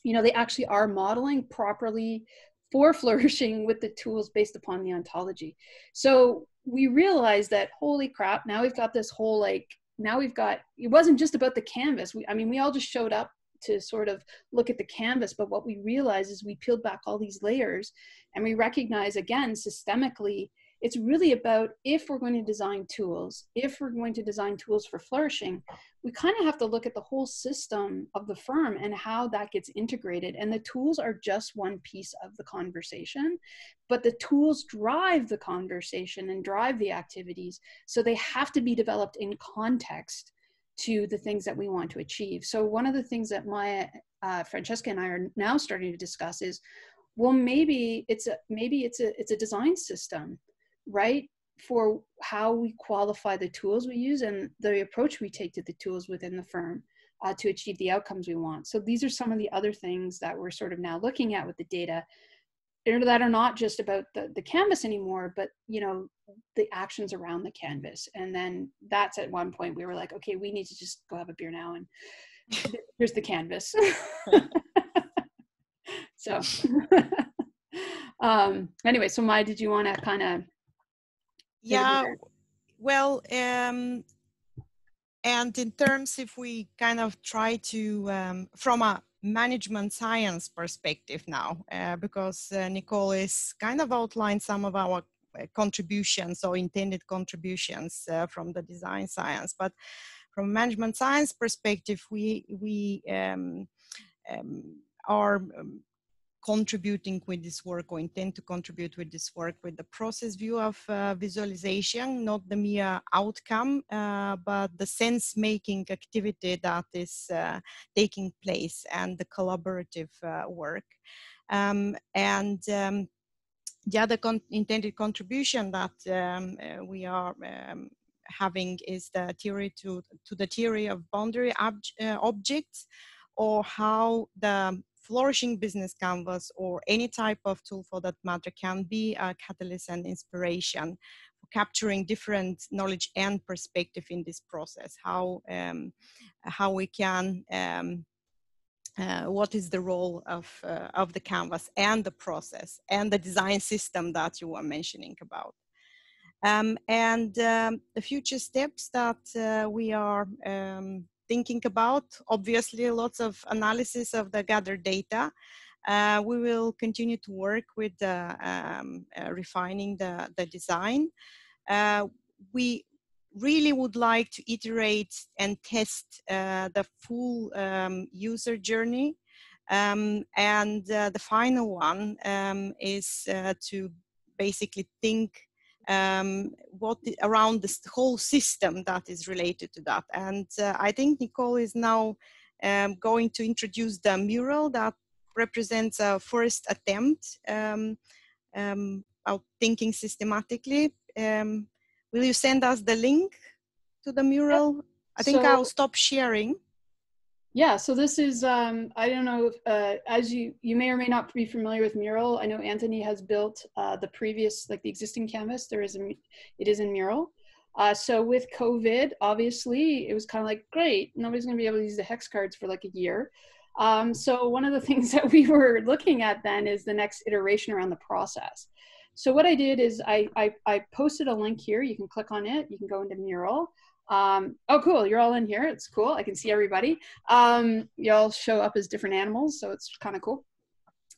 you know, they actually are modeling properly for flourishing with the tools based upon the ontology. So we realized that, holy crap, now we've got this whole, like, now we've got, it wasn't just about the canvas. We, I mean, we all just showed up to sort of look at the canvas, but what we realized is we peeled back all these layers, and we recognize, again, systemically, it's really about, if we're going to design tools, if we're going to design tools for flourishing, we kind of have to look at the whole system of the firm and how that gets integrated. And the tools are just one piece of the conversation, but the tools drive the conversation and drive the activities. So they have to be developed in context to the things that we want to achieve. So one of the things that Maya, uh, Francesca and I are now starting to discuss is, well, maybe it's a, maybe it's a, it's a design system, right? For how we qualify the tools we use and the approach we take to the tools within the firm uh, to achieve the outcomes we want. So these are some of the other things that we're sort of now looking at with the data that are not just about the, the canvas anymore, but, you know, the actions around the canvas. And then that's at one point we were like, okay, we need to just go have a beer now and here's the canvas. So um, anyway, so Maya, did you want to kind of... Yeah, well, um, and in terms, if we kind of try to, um, from a management science perspective now, uh, because uh, Nicole is kind of outlined some of our contributions or intended contributions uh, from the design science, but from a management science perspective, we, we um, um, are... Um, contributing with this work, or intend to contribute with this work, with the process view of uh, visualization, not the mere outcome, uh, but the sense-making activity that is uh, taking place and the collaborative uh, work. Um, and um, the other con intended contribution that um, uh, we are um, having is the theory to, to the theory of boundary ob uh, objects, or how the Flourishing Business Canvas or any type of tool for that matter can be a catalyst and inspiration for capturing different knowledge and perspective in this process. How, um, how we can, um, uh, what is the role of, uh, of the canvas and the process and the design system that you were mentioning about. Um, and um, the future steps that uh, we are um, thinking about, obviously lots of analysis of the gathered data. Uh, we will continue to work with the, um, uh, refining the, the design. Uh, we really would like to iterate and test uh, the full um, user journey. Um, and uh, the final one um, is uh, to basically think Um, what the, around this whole system that is related to that. And uh, I think Nicole is now um, going to introduce the mural that represents a first attempt um, um, of thinking systematically. Um, will you send us the link to the mural? I think so, I'll stop sharing. Yeah, so this is, um, I don't know, if, uh, as you, you may or may not be familiar with Mural. I know Anthony has built uh, the previous, like the existing canvas, there is a, it is in Mural. Uh, so with COVID, obviously, it was kind of like, great, nobody's gonna be able to use the hex cards for like a year. Um, so one of the things that we were looking at then is the next iteration around the process. So what I did is I, I, I posted a link here, you can click on it, you can go into Mural. Um, oh, cool. You're all in here. It's cool. I can see everybody. Um, y'all show up as different animals. So it's kind of cool.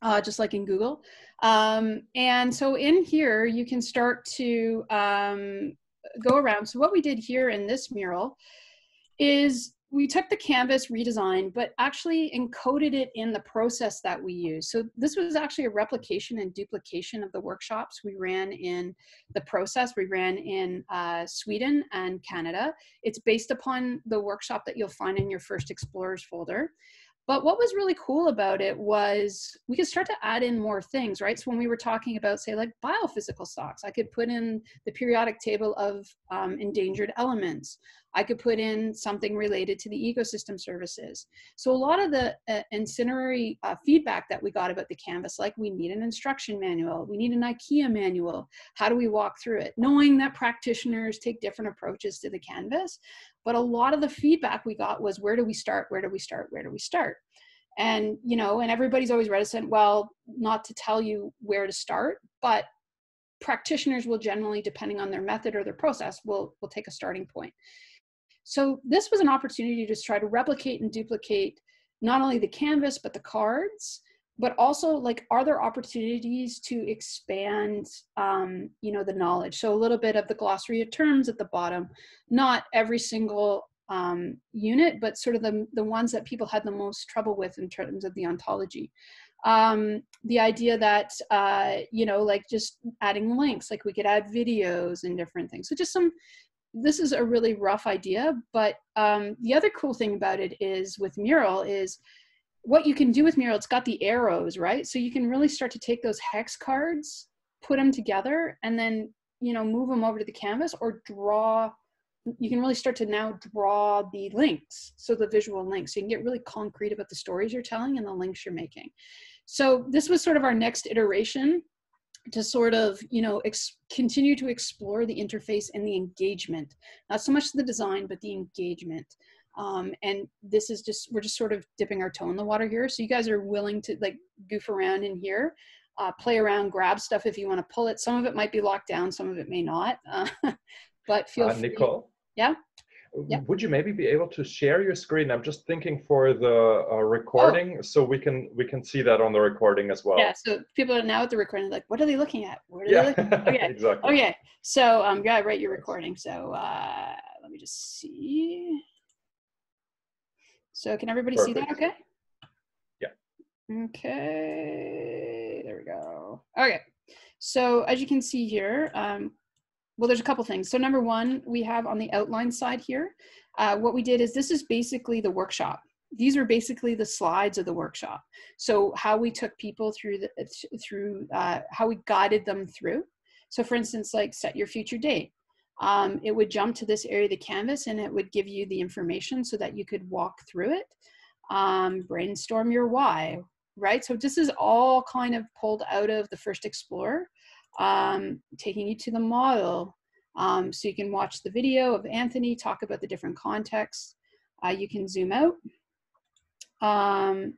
Uh, just like in Google. Um, and so in here, you can start to um, go around. So what we did here in this mural is we took the canvas redesign, but actually encoded it in the process that we use. So this was actually a replication and duplication of the workshops we ran in the process we ran in uh, Sweden and Canada. It's based upon the workshop that you'll find in your first Explorers folder. But what was really cool about it was we could start to add in more things, right? So when we were talking about, say, like biophysical stocks, I could put in the periodic table of um, endangered elements. I could put in something related to the ecosystem services. So a lot of the uh, ancillary uh, feedback that we got about the canvas, like we need an instruction manual, we need an IKEA manual, how do we walk through it? Knowing that practitioners take different approaches to the canvas, but a lot of the feedback we got was, where do we start, where do we start, where do we start? And, you know, and everybody's always reticent, well, not to tell you where to start, but practitioners will generally, depending on their method or their process, will, will take a starting point. So this was an opportunity to try to replicate and duplicate not only the canvas, but the cards, but also like, are there opportunities to expand, um, you know, the knowledge? So a little bit of the glossary of terms at the bottom, not every single um, unit, but sort of the, the ones that people had the most trouble with in terms of the ontology. Um, the idea that, uh, you know, like just adding links, like we could add videos and different things. So just some this is a really rough idea, but um, the other cool thing about it is with Mural is what you can do with Mural, it's got the arrows, right? So you can really start to take those hex cards, put them together, and then, you know, move them over to the canvas or draw. You can really start to now draw the links, so the visual links. So you can get really concrete about the stories you're telling and the links you're making. So this was sort of our next iteration to sort of, you know, ex continue to explore the interface and the engagement. Not so much the design, but the engagement. Um, and this is just, we're just sort of dipping our toe in the water here. So you guys are willing to like goof around in here. Uh, play around, grab stuff if you want to pull it. Some of it might be locked down, some of it may not. Uh, but feel uh, free. Nicole? Yeah? yeah? Would you maybe be able to share your screen? I'm just thinking for the uh, recording, oh. so we can we can see that on the recording as well. Yeah, so people are now at the recording like, what are they looking at? What are yeah. they looking at? Okay. Exactly. Okay, so um, yeah, right, you're recording. So uh, let me just see. So can everybody Perfect. see that okay? Yeah. Okay. There we go. Okay, so as you can see here, um, well, there's a couple things. So number one, we have on the outline side here, uh, what we did is this is basically the workshop. These are basically the slides of the workshop. So how we took people through, the, through uh, how we guided them through. So for instance, like set your future date. Um, it would jump to this area of the canvas and it would give you the information so that you could walk through it. Um, brainstorm your why. Right, so this is all kind of pulled out of the first Explorer, um, taking you to the model. Um, so you can watch the video of Anthony talk about the different contexts. Uh, you can zoom out, um,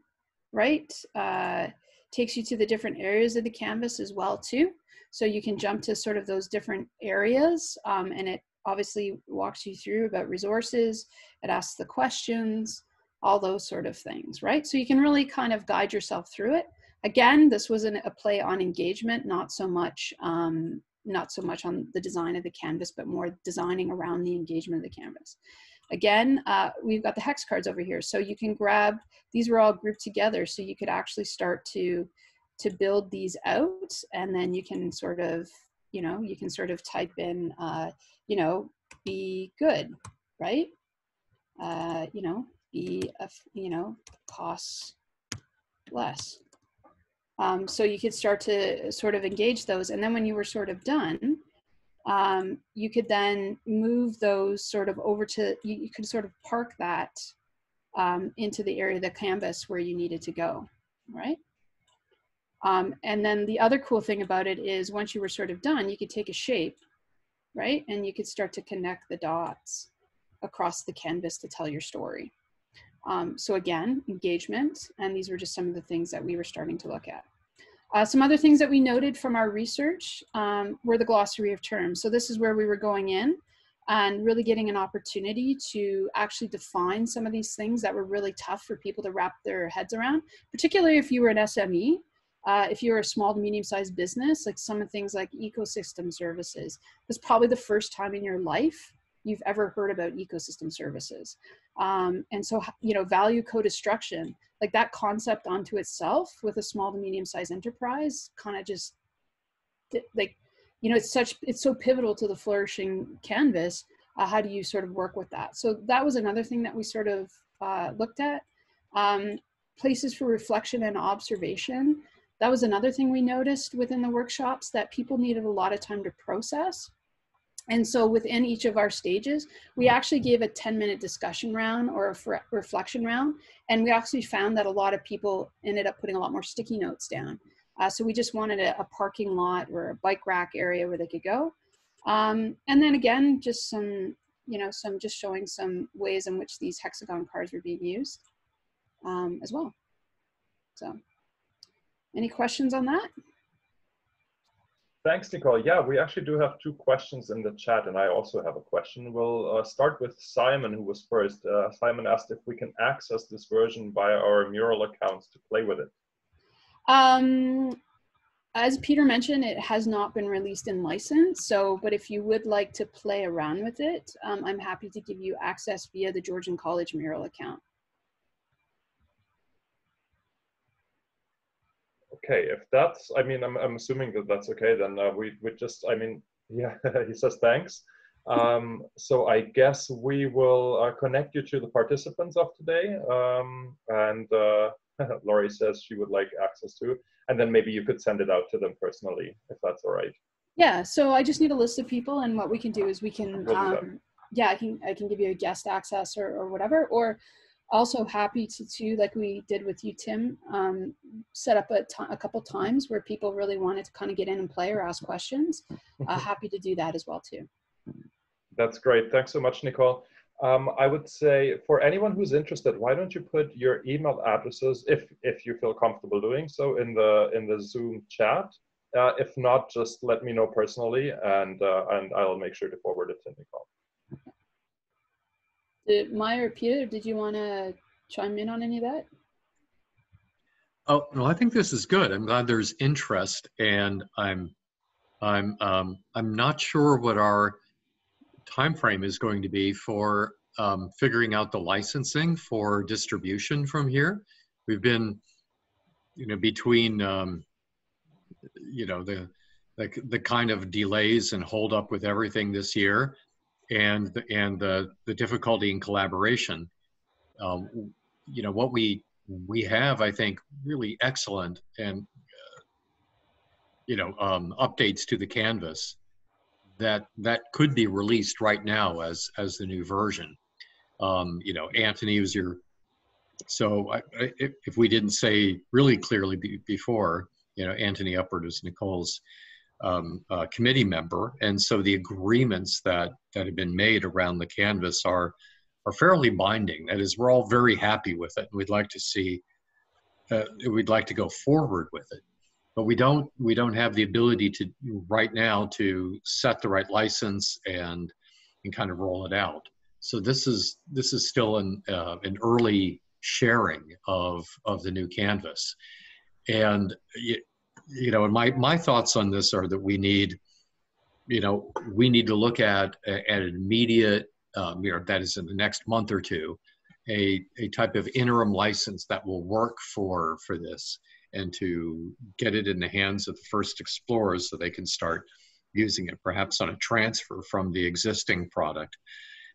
right? Uh, takes you to the different areas of the canvas as well too. So you can jump to sort of those different areas, um, and it obviously walks you through about resources. It asks the questions. All those sort of things, right? So you can really kind of guide yourself through it. Again, this was an, a play on engagement, not so much, um, not so much on the design of the canvas, but more designing around the engagement of the canvas. Again, uh, we've got the hex cards over here, so you can grab. These were all grouped together, so you could actually start to to build these out, and then you can sort of, you know, you can sort of type in, uh, you know, be good, right? Uh, you know. Be, a, you know, costs less. Um, so you could start to sort of engage those. And then when you were sort of done, um, you could then move those sort of over to, you, you could sort of park that um, into the area of the canvas where you needed to go, right? Um, and then the other cool thing about it is once you were sort of done, you could take a shape, right? And you could start to connect the dots across the canvas to tell your story. Um, so again, engagement, and these were just some of the things that we were starting to look at. Uh, some other things that we noted from our research um, were the glossary of terms. So this is where we were going in and really getting an opportunity to actually define some of these things that were really tough for people to wrap their heads around, particularly if you were an S M E, uh, if you were a small to medium-sized business, like some of things like ecosystem services. This is probably the first time in your life you've ever heard about ecosystem services. Um, and so, you know, value co-destruction, like that concept onto itself with a small to medium sized enterprise kind of just like, you know, it's such, it's so pivotal to the flourishing canvas. Uh, how do you sort of work with that? So that was another thing that we sort of uh, looked at. Um, places for reflection and observation. That was another thing we noticed within the workshops, that people needed a lot of time to process. And so within each of our stages, we actually gave a ten minute discussion round or a reflection round. And we actually found that a lot of people ended up putting a lot more sticky notes down. Uh, so we just wanted a, a parking lot or a bike rack area where they could go. Um, and then again, just some, you know, some just showing some ways in which these hexagon cards were being used um, as well. So any questions on that? Thanks, Nicole. Yeah, we actually do have two questions in the chat, and I also have a question. We'll uh, start with Simon, who was first. Uh, Simon asked if we can access this version via our Mural accounts to play with it. Um, as Peter mentioned, it has not been released in license, so, but if you would like to play around with it, um, I'm happy to give you access via the Georgian College Mural account. Okay, if that's, I mean, I'm, I'm assuming that that's okay, then uh, we, we just, I mean, yeah, he says thanks. Um, so I guess we will uh, connect you to the participants of today. Um, and uh, Laurie says she would like access to, and then maybe you could send it out to them personally, if that's all right. Yeah, so I just need a list of people, and what we can do is we can, um, yeah, I can I can give you a guest access or, or whatever, or also happy to, to, like we did with you, Tim, um, set up a, a couple times where people really wanted to kind of get in and play or ask questions. Uh, happy to do that as well, too. That's great. Thanks so much, Nicole. Um, I would say for anyone who's interested, why don't you put your email addresses, if if you feel comfortable doing so, in the in the Zoom chat. Uh, if not, just let me know personally, and uh, and I'll make sure to forward it to Nicole. Did Maya or Peter, did you want to chime in on any of that? Oh no, I think this is good. I'm glad there's interest, and I'm I'm um, I'm not sure what our time frame is going to be for um, figuring out the licensing for distribution from here. We've been, you know, between, um, you know, the, the the kind of delays and hold up with everything this year, and the, and the the difficulty in collaboration. Um, you know, what we we have, I think, really excellent and uh, you know um, updates to the canvas that that could be released right now as as the new version. Um, you know, Anthony was your, so I, I, if we didn't say really clearly be, before, you know, Anthony Upward is Nicole's um, uh, committee member, and so the agreements that that have been made around the canvas are are fairly binding. That is, we're all very happy with it, and we'd like to see, uh, we'd like to go forward with it. But we don't we don't have the ability to right now to set the right license and and kind of roll it out. So this is this is still an uh, an early sharing of of the new canvas. And you, you know, and my my thoughts on this are that we need, you know, we need to look at at an immediate, um, you know, that is in the next month or two, a a type of interim license that will work for for this, and to get it in the hands of the first explorers so they can start using it, perhaps on a transfer from the existing product.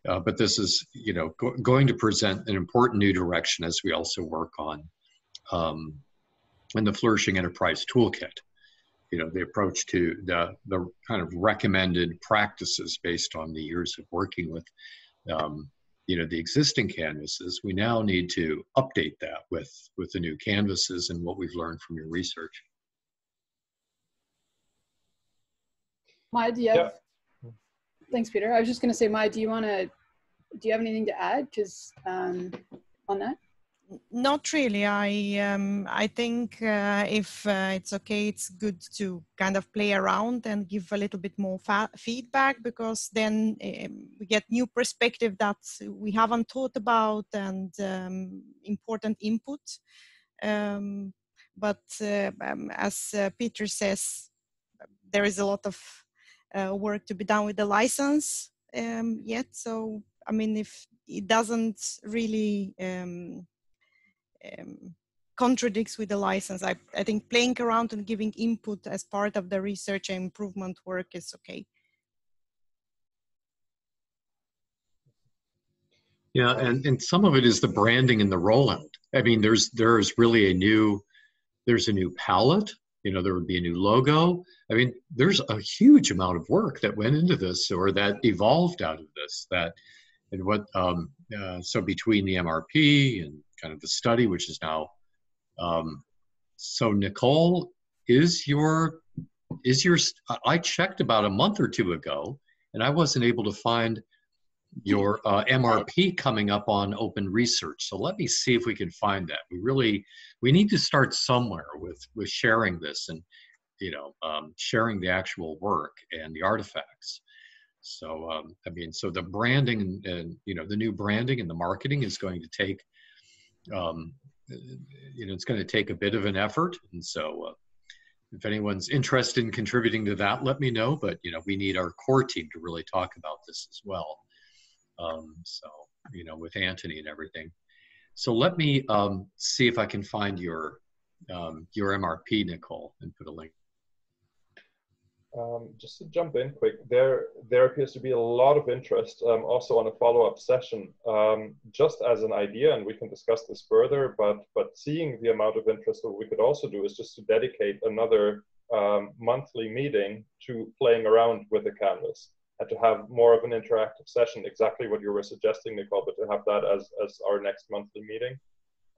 Uh, but this is, you know, go going to present an important new direction as we also work on um, in the Flourishing Enterprise Toolkit, you know, the approach to the, the kind of recommended practices based on the years of working with, um, you know, the existing canvases. We now need to update that with, with the new canvases and what we've learned from your research. Maya, do you have, yeah. Thanks, Peter. I was just going to say, Maya, do you want to, do you have anything to add just um, on that? Not really. I, um, I think uh, if uh, it's okay, it's good to kind of play around and give a little bit more fa feedback, because then um, we get new perspective that we haven't thought about, and um, important input. Um, but uh, um, as uh, Peter says, there is a lot of uh, work to be done with the license um, yet. So, I mean, if it doesn't really... Um, Um, contradicts with the license, I, I think playing around and giving input as part of the research and improvement work is okay. Yeah, and, and some of it is the branding and the rollout. I mean, there's there's really a new, there's a new palette, you know, there would be a new logo. I mean, there's a huge amount of work that went into this, or that evolved out of this, that, and what, um, uh, so between the M R P and kind of the study, which is now, um, so Nicole, is your, is your, I checked about a month or two ago, and I wasn't able to find your uh, M R P coming up on open research. So let me see if we can find that. We really, we need to start somewhere with, with sharing this and, you know, um, sharing the actual work and the artifacts. So, um, I mean, so the branding and, and, you know, the new branding and the marketing is going to take, Um, you know, it's going to take a bit of an effort, and so uh, if anyone's interested in contributing to that, let me know. But you know, we need our core team to really talk about this as well. Um, so you know, with Anthony and everything. So let me um, see if I can find your um, your M R P, Nicole, and put a link. Um, just to jump in quick, there there appears to be a lot of interest um, also on a follow-up session, um, just as an idea, and we can discuss this further, but, but seeing the amount of interest, what we could also do is just to dedicate another um, monthly meeting to playing around with the canvas and to have more of an interactive session, exactly what you were suggesting, Nicole, but to have that as, as our next monthly meeting.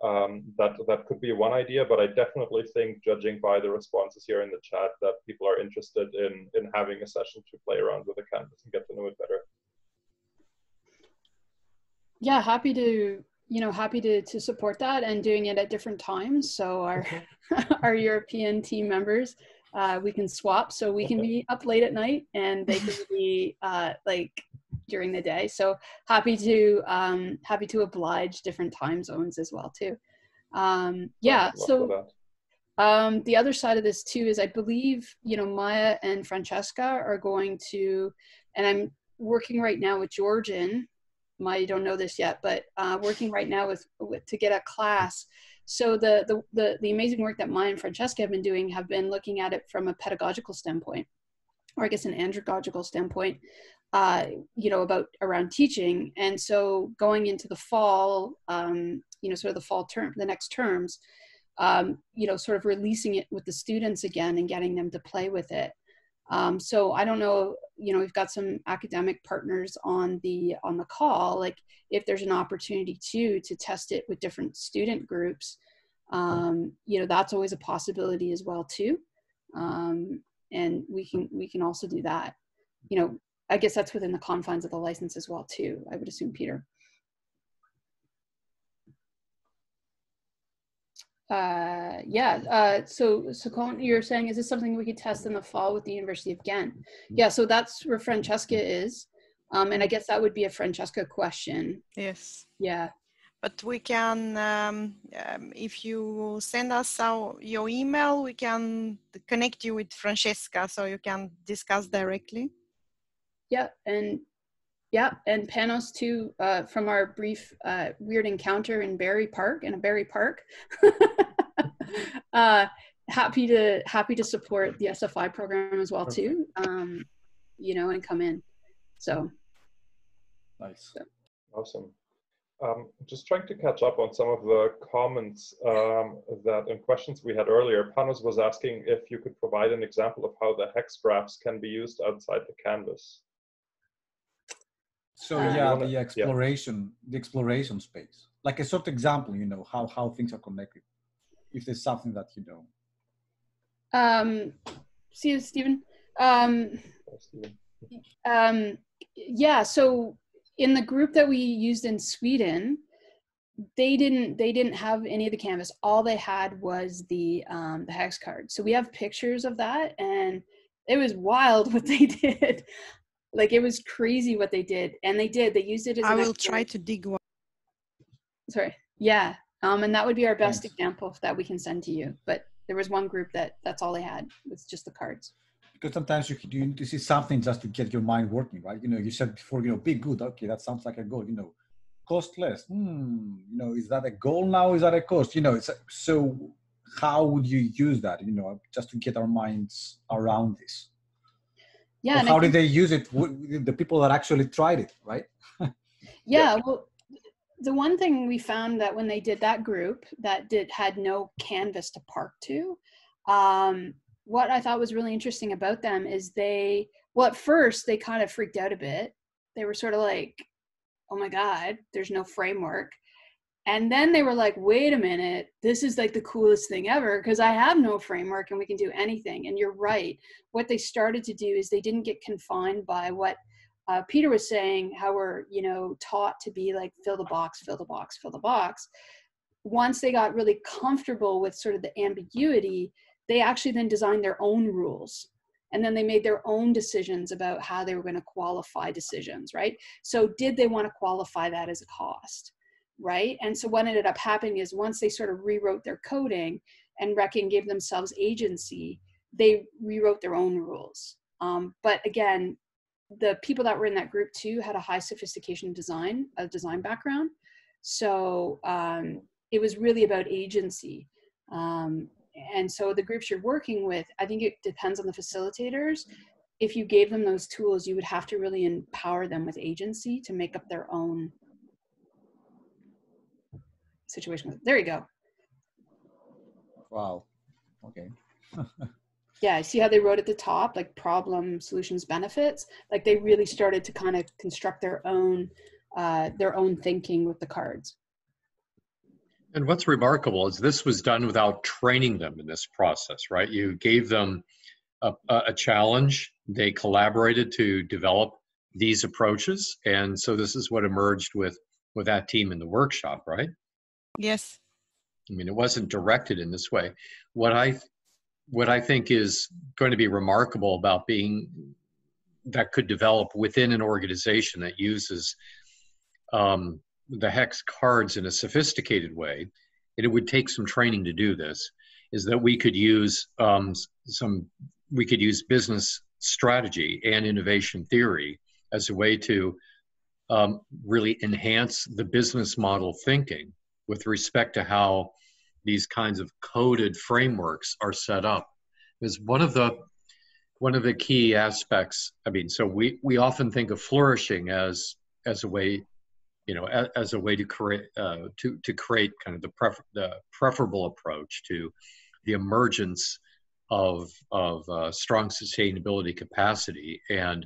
Um, that, that could be one idea, but I definitely think, judging by the responses here in the chat, that people are interested in, in having a session to play around with the canvas and get to know it better. Yeah, happy to, you know, happy to, to support that, and doing it at different times. So our, our European team members, uh, we can swap, so we can be up late at night and they can be uh, like, during the day. So happy to um, happy to oblige different time zones as well too. Um, yeah. So um, the other side of this too is, I believe, you know, Maya and Francesca are going to, and I'm working right now with Georgian. Maya, you don't know this yet, but uh, working right now with, with to get a class. So the, the the the amazing work that Maya and Francesca have been doing have been looking at it from a pedagogical standpoint, or I guess an andragogical standpoint. Uh, you know, about around teaching. And so going into the fall, um, you know, sort of the fall term, the next terms, um, you know, sort of releasing it with the students again and getting them to play with it. Um, so I don't know, you know, we've got some academic partners on the, on the call, like if there's an opportunity to, to test it with different student groups, um, you know, that's always a possibility as well too. Um, and we can, we can also do that, you know. I guess that's within the confines of the license as well too, I would assume, Peter. Uh, yeah, uh, so, so Colin, you're saying, is this something we could test in the fall with the University of Ghent? Yeah, so that's where Francesca is. Um, and I guess that would be a Francesca question. Yes. Yeah. But we can, um, um, if you send us our, your email, we can connect you with Francesca so you can discuss directly. Yeah, and yeah, and Panos too, uh, from our brief uh, weird encounter in Barry Park, in a Barry Park. uh, happy to happy to support the S F I program as well too, um, you know, and come in. So nice, so. Awesome. Um, just trying to catch up on some of the comments um, that and questions we had earlier. Panos was asking if you could provide an example of how the hex graphs can be used outside the canvas. So uh, yeah, the exploration, yeah. the exploration space, like a sort of example, you know, how, how things are connected, if there's something that you know. Um, see you, Stephen. Um, um, yeah, so in the group that we used in Sweden, they didn't, they didn't have any of the canvas. All they had was the, um, the hex card. So we have pictures of that, and it was wild what they did. Like, it was crazy what they did, and they did. They used it as. I will try to dig one. Sorry. Yeah. Um, and that would be our best Thanks. example that we can send to you. But there was one group that that's all they had, was just the cards. Because sometimes you, you need to see something just to get your mind working, right? You know, you said before, you know, be good. Okay, that sounds like a goal. You know, cost less. Hmm. You know, is that a goal now? Is that a cost? You know, it's a, so. How would you use that? You know, just to get our minds around this. Yeah. Or how did they use it? The people that actually tried it, right? yeah, yeah. Well, the one thing we found that when they did that group that did had no canvas to park to, um, what I thought was really interesting about them is they, well, at first they kind of freaked out a bit. They were sort of like, oh my God, there's no framework. And then they were like, wait a minute, this is like the coolest thing ever, because I have no framework and we can do anything. And you're right. What they started to do is they didn't get confined by what uh, Peter was saying, how we're, you know, taught to be like, fill the box, fill the box, fill the box. Once they got really comfortable with sort of the ambiguity, they actually then designed their own rules. And then they made their own decisions about how they were going to qualify decisions, right? So did they want to qualify that as a cost? Right? And so what ended up happening is once they sort of rewrote their coding and Reckon gave themselves agency, they rewrote their own rules. Um, but again, the people that were in that group too had a high sophistication design, a design background. So um, it was really about agency. Um, And so the groups you're working with, I think it depends on the facilitators. If you gave them those tools, you would have to really empower them with agency to make up their own situation. There you go. Wow. Okay. Yeah, see how they wrote at the top, like problem, solutions, benefits? Like they really started to kind of construct their own, uh, their own thinking with the cards. And what's remarkable is this was done without training them in this process, right? You gave them a, a challenge. They collaborated to develop these approaches. And so this is what emerged with, with that team in the workshop, right? Yes. I mean, it wasn't directed in this way. What I, what I think is going to be remarkable about being, that could develop within an organization that uses um, the hex cards in a sophisticated way, and it would take some training to do this, is that we could use um, some, we could use business strategy and innovation theory as a way to um, really enhance the business model thinking with respect to how these kinds of coded frameworks are set up. Is one of the, one of the key aspects, I mean, so we, we often think of flourishing as, as a way, you know, as, as a way to create, uh, to, to create kind of the, prefer, the preferable approach to the emergence of, of uh, strong sustainability capacity and,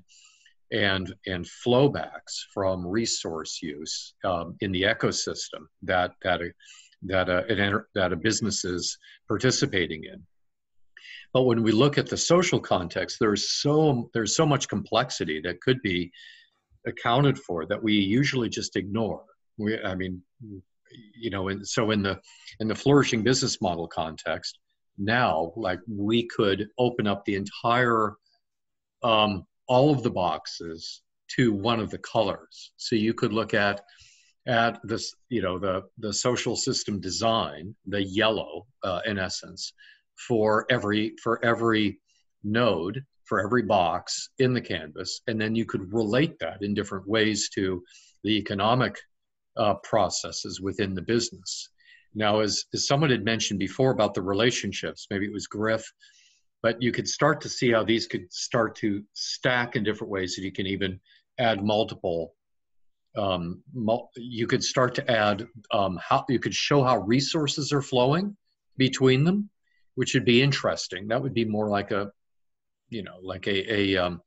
and, and flowbacks from resource use um, in the ecosystem that, that are, that a, an, that a business is participating in. But when we look at the social context, there's so, there's so much complexity that could be accounted for that we usually just ignore. We, I mean, you know, and so in the, in the flourishing business model context, now, like, we could open up the entire, um, all of the boxes to one of the colors. So you could look at at this, you know, the, the social system design, the yellow, uh, in essence, for every, for every node, for every box in the canvas. And then you could relate that in different ways to the economic uh, processes within the business. Now, as, as someone had mentioned before about the relationships, maybe it was Griff, but you could start to see how these could start to stack in different ways that you can even add multiple. Um, you could start to add um, how you could show how resources are flowing between them, which would be interesting. That would be more like a, you know, like a, a um,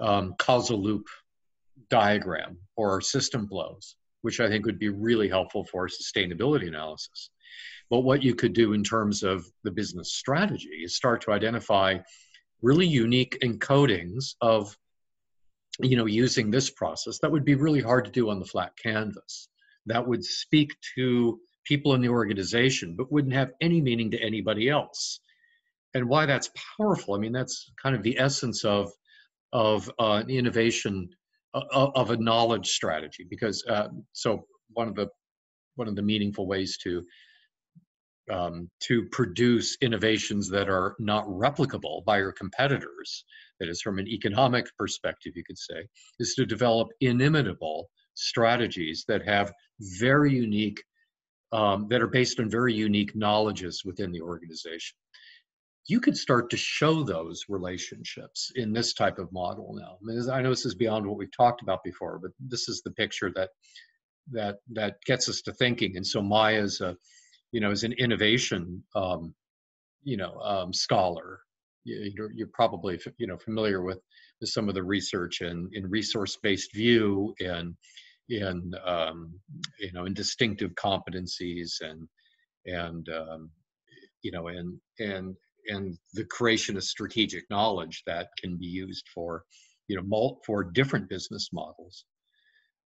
um, causal loop diagram or system flows, which I think would be really helpful for sustainability analysis. But what you could do in terms of the business strategy is start to identify really unique encodings of, you know, using this process that would be really hard to do on the flat canvas, that would speak to people in the organization but wouldn't have any meaning to anybody else. And why that's powerful, I mean, that's kind of the essence of of uh, innovation, uh, of a knowledge strategy, because uh, so one of the one of the meaningful ways to um, to produce innovations that are not replicable by your competitors, that is, from an economic perspective, you could say, is to develop inimitable strategies that have very unique, um, that are based on very unique knowledges within the organization. You could start to show those relationships in this type of model now. I mean, I know this is beyond what we've talked about before, but this is the picture that that that gets us to thinking. And so Maya is a, you know, is an innovation, um, you know, um, scholar. You're, you're probably, you know, familiar with some of the research in, in resource-based view and in, um, you know, in distinctive competencies and, and um, you know, and, and, and the creation of strategic knowledge that can be used for, you know, mul for different business models.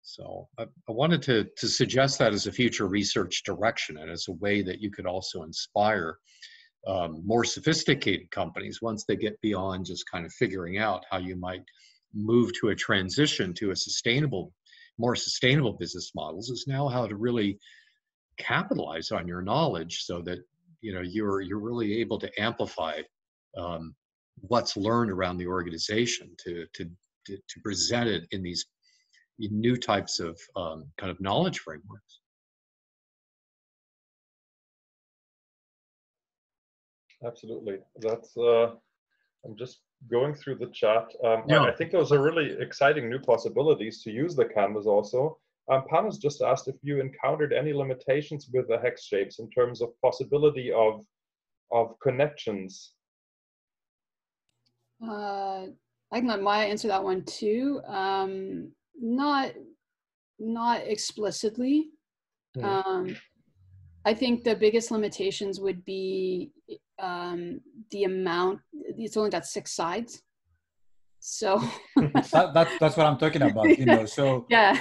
So I, I wanted to, to suggest that as a future research direction and as a way that you could also inspire Um, more sophisticated companies, once they get beyond just kind of figuring out how you might move to a transition to a sustainable, more sustainable business models, is now how to really capitalize on your knowledge so that, you know, you're you're really able to amplify um, what's learned around the organization to to to, to present it in these new types of um, kind of knowledge frameworks. Absolutely. That's, uh, I'm just going through the chat. Um, yeah. I think those are really exciting new possibilities to use the canvas also. Um, Panos just asked if you encountered any limitations with the hex shapes in terms of possibility of, of connections. Uh, I can let Maya answer that one too. Um, not, not explicitly. Hmm. Um, I think the biggest limitations would be um, the amount. It's only got six sides. So that, that, that's what I'm talking about, you know, so yeah.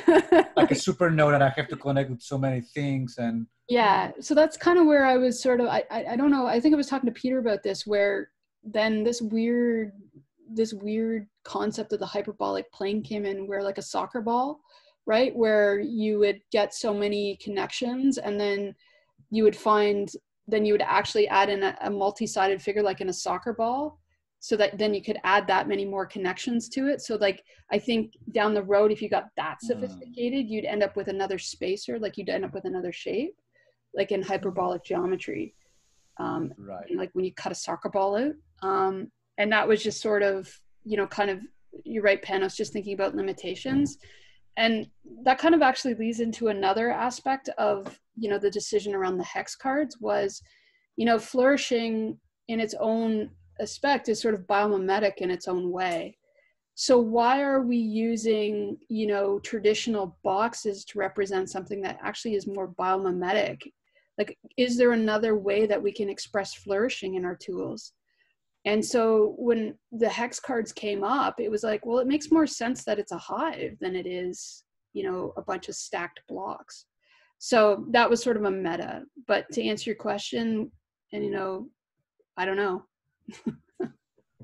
Like a super node that I have to connect with so many things. And yeah, so that's kind of where I was sort of, I, I, I don't know, I think I was talking to Peter about this, where then this weird, this weird concept of the hyperbolic plane came in, where like a soccer ball, right? Where you would get so many connections, and then you would find, then you would actually add in a, a multi-sided figure, like in a soccer ball, so that then you could add that many more connections to it. So like, I think down the road, if you got that sophisticated, you'd end up with another spacer, like you'd end up with another shape, like in hyperbolic geometry. Um, right. Like when you cut a soccer ball out. Um, and that was just sort of, you know, kind of, you're right, Panos, just thinking about limitations. And that kind of actually leads into another aspect of, you know, the decision around the hex cards was, you know, flourishing in its own aspect is sort of biomimetic in its own way. So why are we using, you know, traditional boxes to represent something that actually is more biomimetic? Like, is there another way that we can express flourishing in our tools? And so when the hex cards came up, it was like, well, it makes more sense that it's a hive than it is, you know, a bunch of stacked blocks. So that was sort of a meta. But to answer your question, and, you know, I don't know.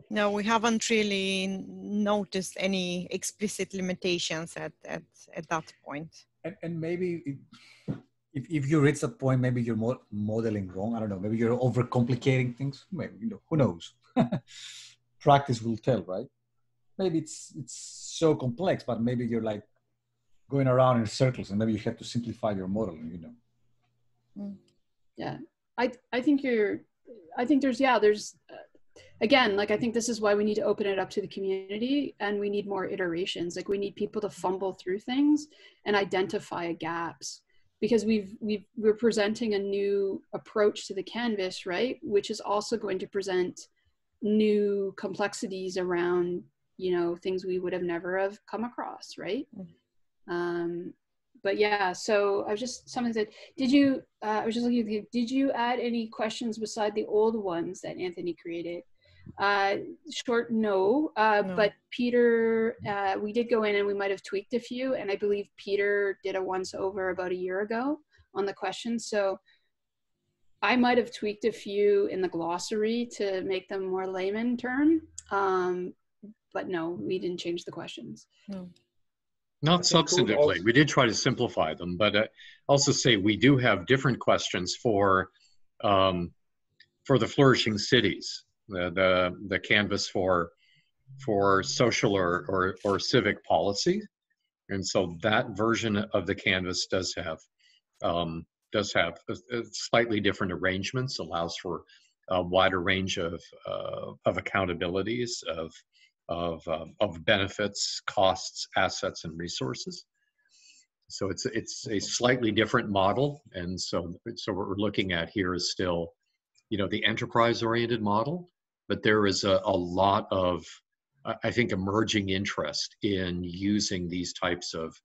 No, we haven't really noticed any explicit limitations at, at, at that point. And, and maybe if, if you reach a point, maybe you're more modeling wrong. I don't know. Maybe you're overcomplicating things. Maybe, you know, who knows? Practice will tell, right? Maybe it's, it's so complex, but maybe you're like going around in circles, and maybe you have to simplify your modeling, you know? Yeah, I, I think you're, I think there's, yeah, there's, uh, again, like, I think this is why we need to open it up to the community, and we need more iterations. Like, we need people to fumble through things and identify gaps, because we've, we've, we're presenting a new approach to the canvas, right? Which is also going to present new complexities around, you know, things we would have never have come across, right? Mm-hmm. um, But yeah, so I was just, someone said, did you, uh, I was just looking at you, did you add any questions beside the old ones that Anthony created? Uh, short, no, uh, no. But Peter, uh, we did go in and we might have tweaked a few, and I believe Peter did a once over about a year ago on the questions. So I might have tweaked a few in the glossary to make them more layman term, um, but no, we didn't change the questions. No. Not substantively. We did try to simplify them, but I also say we do have different questions for um, for the flourishing cities, the the, the canvas for for social or, or or civic policy, and so that version of the canvas does have um, does have a, a slightly different arrangements, allows for a wider range of uh, of accountabilities of. Of, uh, of benefits, costs, assets, and resources. So it's, it's a slightly different model. And so, so what we're looking at here is still, you know, the enterprise-oriented model, but there is a, a lot of, I think, emerging interest in using these types of,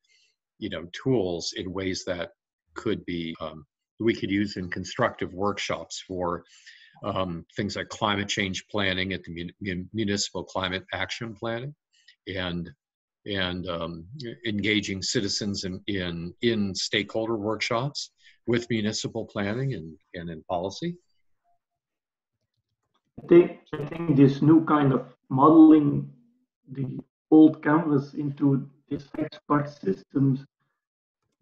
you know, tools in ways that could be, um, we could use in constructive workshops for Um, things like climate change planning at the mun municipal climate action planning, and and um, engaging citizens in, in in stakeholder workshops with municipal planning and and in policy. I think I think this new kind of modeling the old canvas into this expert systems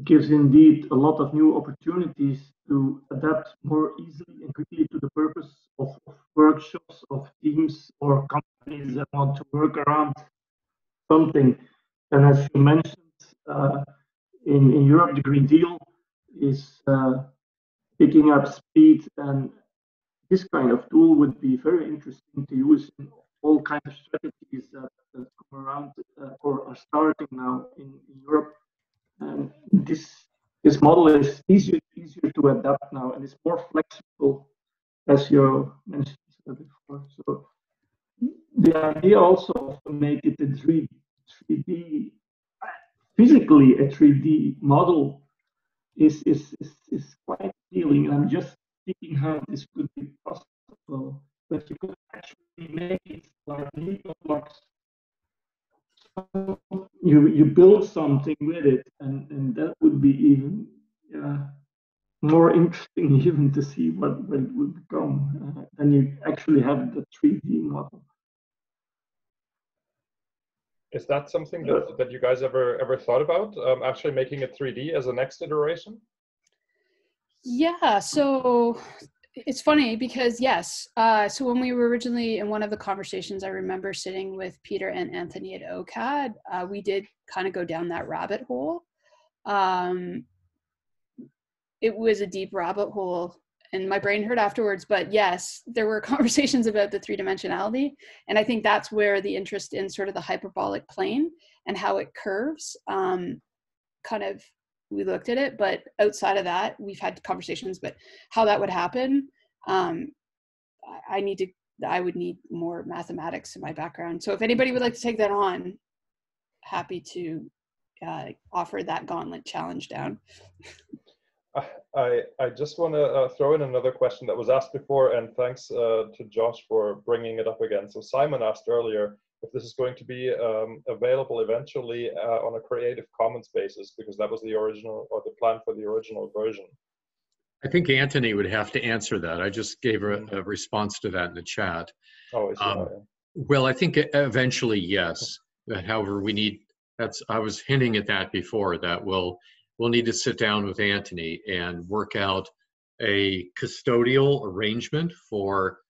gives indeed a lot of new opportunities to adapt more easily and quickly to the purpose of, of workshops, of teams or companies that want to work around something. And as you mentioned, uh, in, in Europe, the Green Deal is uh, picking up speed, and this kind of tool would be very interesting to use in all kinds of strategies that, that come around uh, or are starting now in, in Europe. And this this model is easier easier to adapt now, and it's more flexible, as you mentioned before. So the idea also of to make it a three D physically a three D model is is is, is quite appealing, and I'm just thinking how this could be possible, but you could actually make it like Lego blocks. So you you build something with it, and and that would be even uh, more interesting even to see what, what it would become. Uh, then you actually have the three D model. Is that something that that you guys ever ever thought about? Um, actually making it three D as a next iteration? Yeah, so it's funny because yes, uh, so when we were originally in one of the conversations, I remember sitting with Peter and Anthony at O C A D, uh, we did kind of go down that rabbit hole. Um, it was a deep rabbit hole and my brain hurt afterwards, but yes, there were conversations about the three dimensionality. And I think that's where the interest in sort of the hyperbolic plane and how it curves um, kind of we looked at it, but outside of that, we've had conversations, but how that would happen, um, I need to, I would need more mathematics in my background. So if anybody would like to take that on, happy to uh, offer that gauntlet challenge down. I, I just want to uh, throw in another question that was asked before, and thanks uh, to Josh for bringing it up again. So Simon asked earlier, if this is going to be um, available eventually uh, on a Creative Commons basis, because that was the original or the plan for the original version. I think Anthony would have to answer that. I just gave a, a response to that in the chat. Oh, is um, that? Well, I think eventually, yes. However, we need, that's, I was hinting at that before, that we'll, we'll need to sit down with Anthony and work out a custodial arrangement for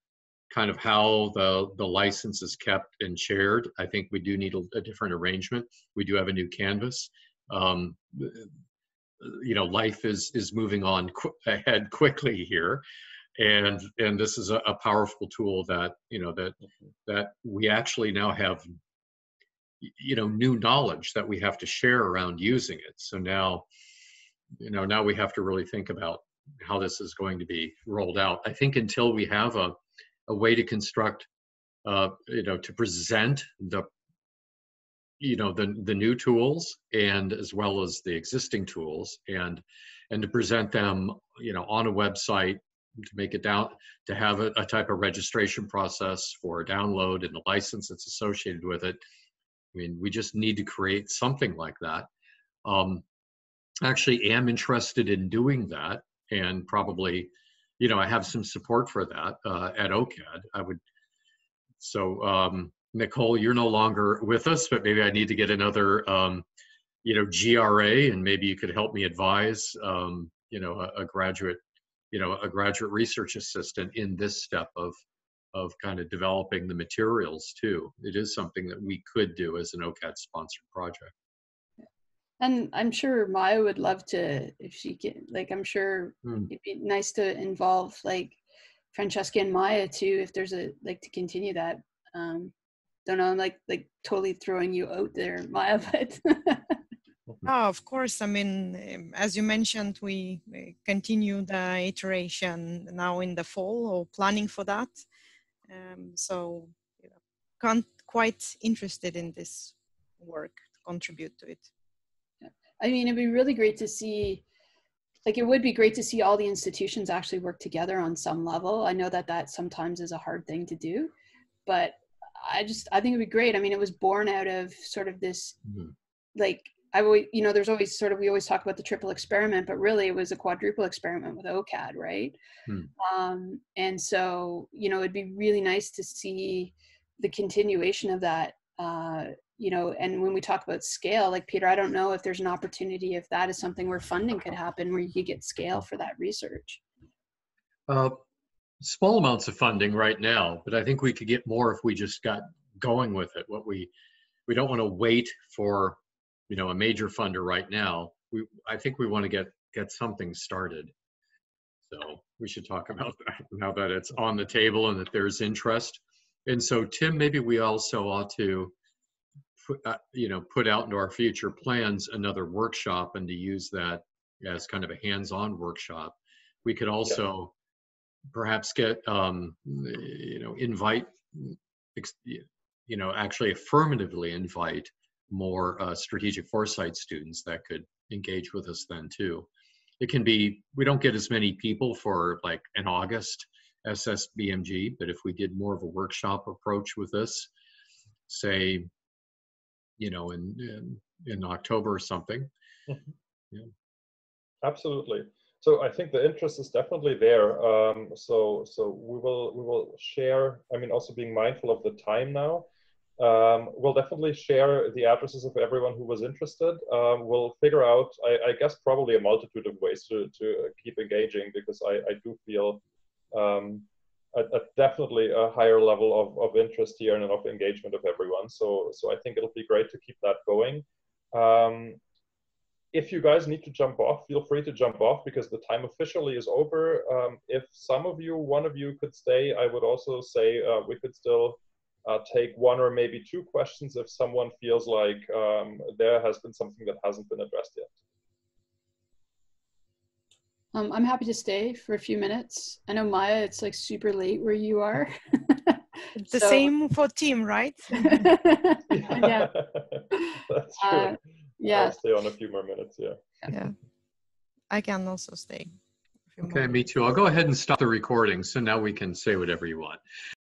kind of how the, the license is kept and shared. I think we do need a, a different arrangement. We do have a new canvas. Um, you know, life is is moving on qu ahead quickly here. And and this is a, a powerful tool that, you know, that, that we actually now have, you know, new knowledge that we have to share around using it. So now, you know, now we have to really think about how this is going to be rolled out. I think until we have a a way to construct, uh, you know, to present the, you know, the the new tools and as well as the existing tools, and and to present them, you know, on a website, to make it down, to have a, a type of registration process for download and the license that's associated with it. I mean, we just need to create something like that. Um, actually, am interested in doing that, and probably, you know, I have some support for that uh, at O C A D. I would, so um, Nicole, you're no longer with us, but maybe I need to get another, um, you know, G R A, and maybe you could help me advise, um, you know, a, a graduate, you know, a graduate research assistant in this step of, of kind of developing the materials too. It is something that we could do as an O C A D sponsored project. And I'm sure Maya would love to, if she can, like, I'm sure mm. it'd be nice to involve, like, Francesca and Maya too, if there's a, like, to continue that. Um, don't know, I'm like, like totally throwing you out there, Maya, but. Oh, of course. I mean, as you mentioned, we continue the iteration now in the fall, or planning for that. Um, so, you know, quite interested in this work, to contribute to it. I mean, it'd be really great to see, like, it would be great to see all the institutions actually work together on some level. I know that that sometimes is a hard thing to do, but I just, I think it'd be great. I mean, it was born out of sort of this, mm-hmm. like, I always, you know, there's always sort of, we always talk about the triple experiment, but really it was a quadruple experiment with O C A D, right? Mm-hmm. Um, and so, you know, it'd be really nice to see the continuation of that, uh, you know, and when we talk about scale, like Peter, I don't know if there's an opportunity, if that is something where funding could happen, where you could get scale for that research. Uh, small amounts of funding right now, but I think we could get more if we just got going with it. What we, we don't want to wait for, you know, a major funder right now. We, I think we want to get, get something started. So we should talk about that now that it's on the table and that there's interest. And so, Tim, maybe we also ought to put, uh, you know, put out into our future plans another workshop and to use that as kind of a hands-on workshop. We could also yeah. perhaps get, um, you know, invite, you know, actually affirmatively invite more uh, strategic foresight students that could engage with us then too. It can be, we don't get as many people for like an August S S B M G, but if we did more of a workshop approach with this, say, you know, in in, in October or something. Mm-hmm. Yeah. Absolutely. So I think the interest is definitely there. Um, so so we will we will share. I mean, also being mindful of the time now. Um, we'll definitely share the addresses of everyone who was interested. Um, we'll figure out, I, I guess, probably a multitude of ways to, to keep engaging, because I, I do feel um, a, a definitely a higher level of, of interest here and of engagement of everyone. So, so I think it'll be great to keep that going. Um, if you guys need to jump off, feel free to jump off, because the time officially is over. Um, if some of you, one of you could stay, I would also say uh, we could still Uh, take one or maybe two questions if someone feels like um, there has been something that hasn't been addressed yet. Um, I'm happy to stay for a few minutes. I know, Maya, it's like super late where you are. It's the so. same for Tim, right? Yeah. That's true. Uh, yeah. I'll stay on a few more minutes, yeah. Yeah. I can also stay. Okay, me too. I'll go ahead and stop the recording, so now we can say whatever you want.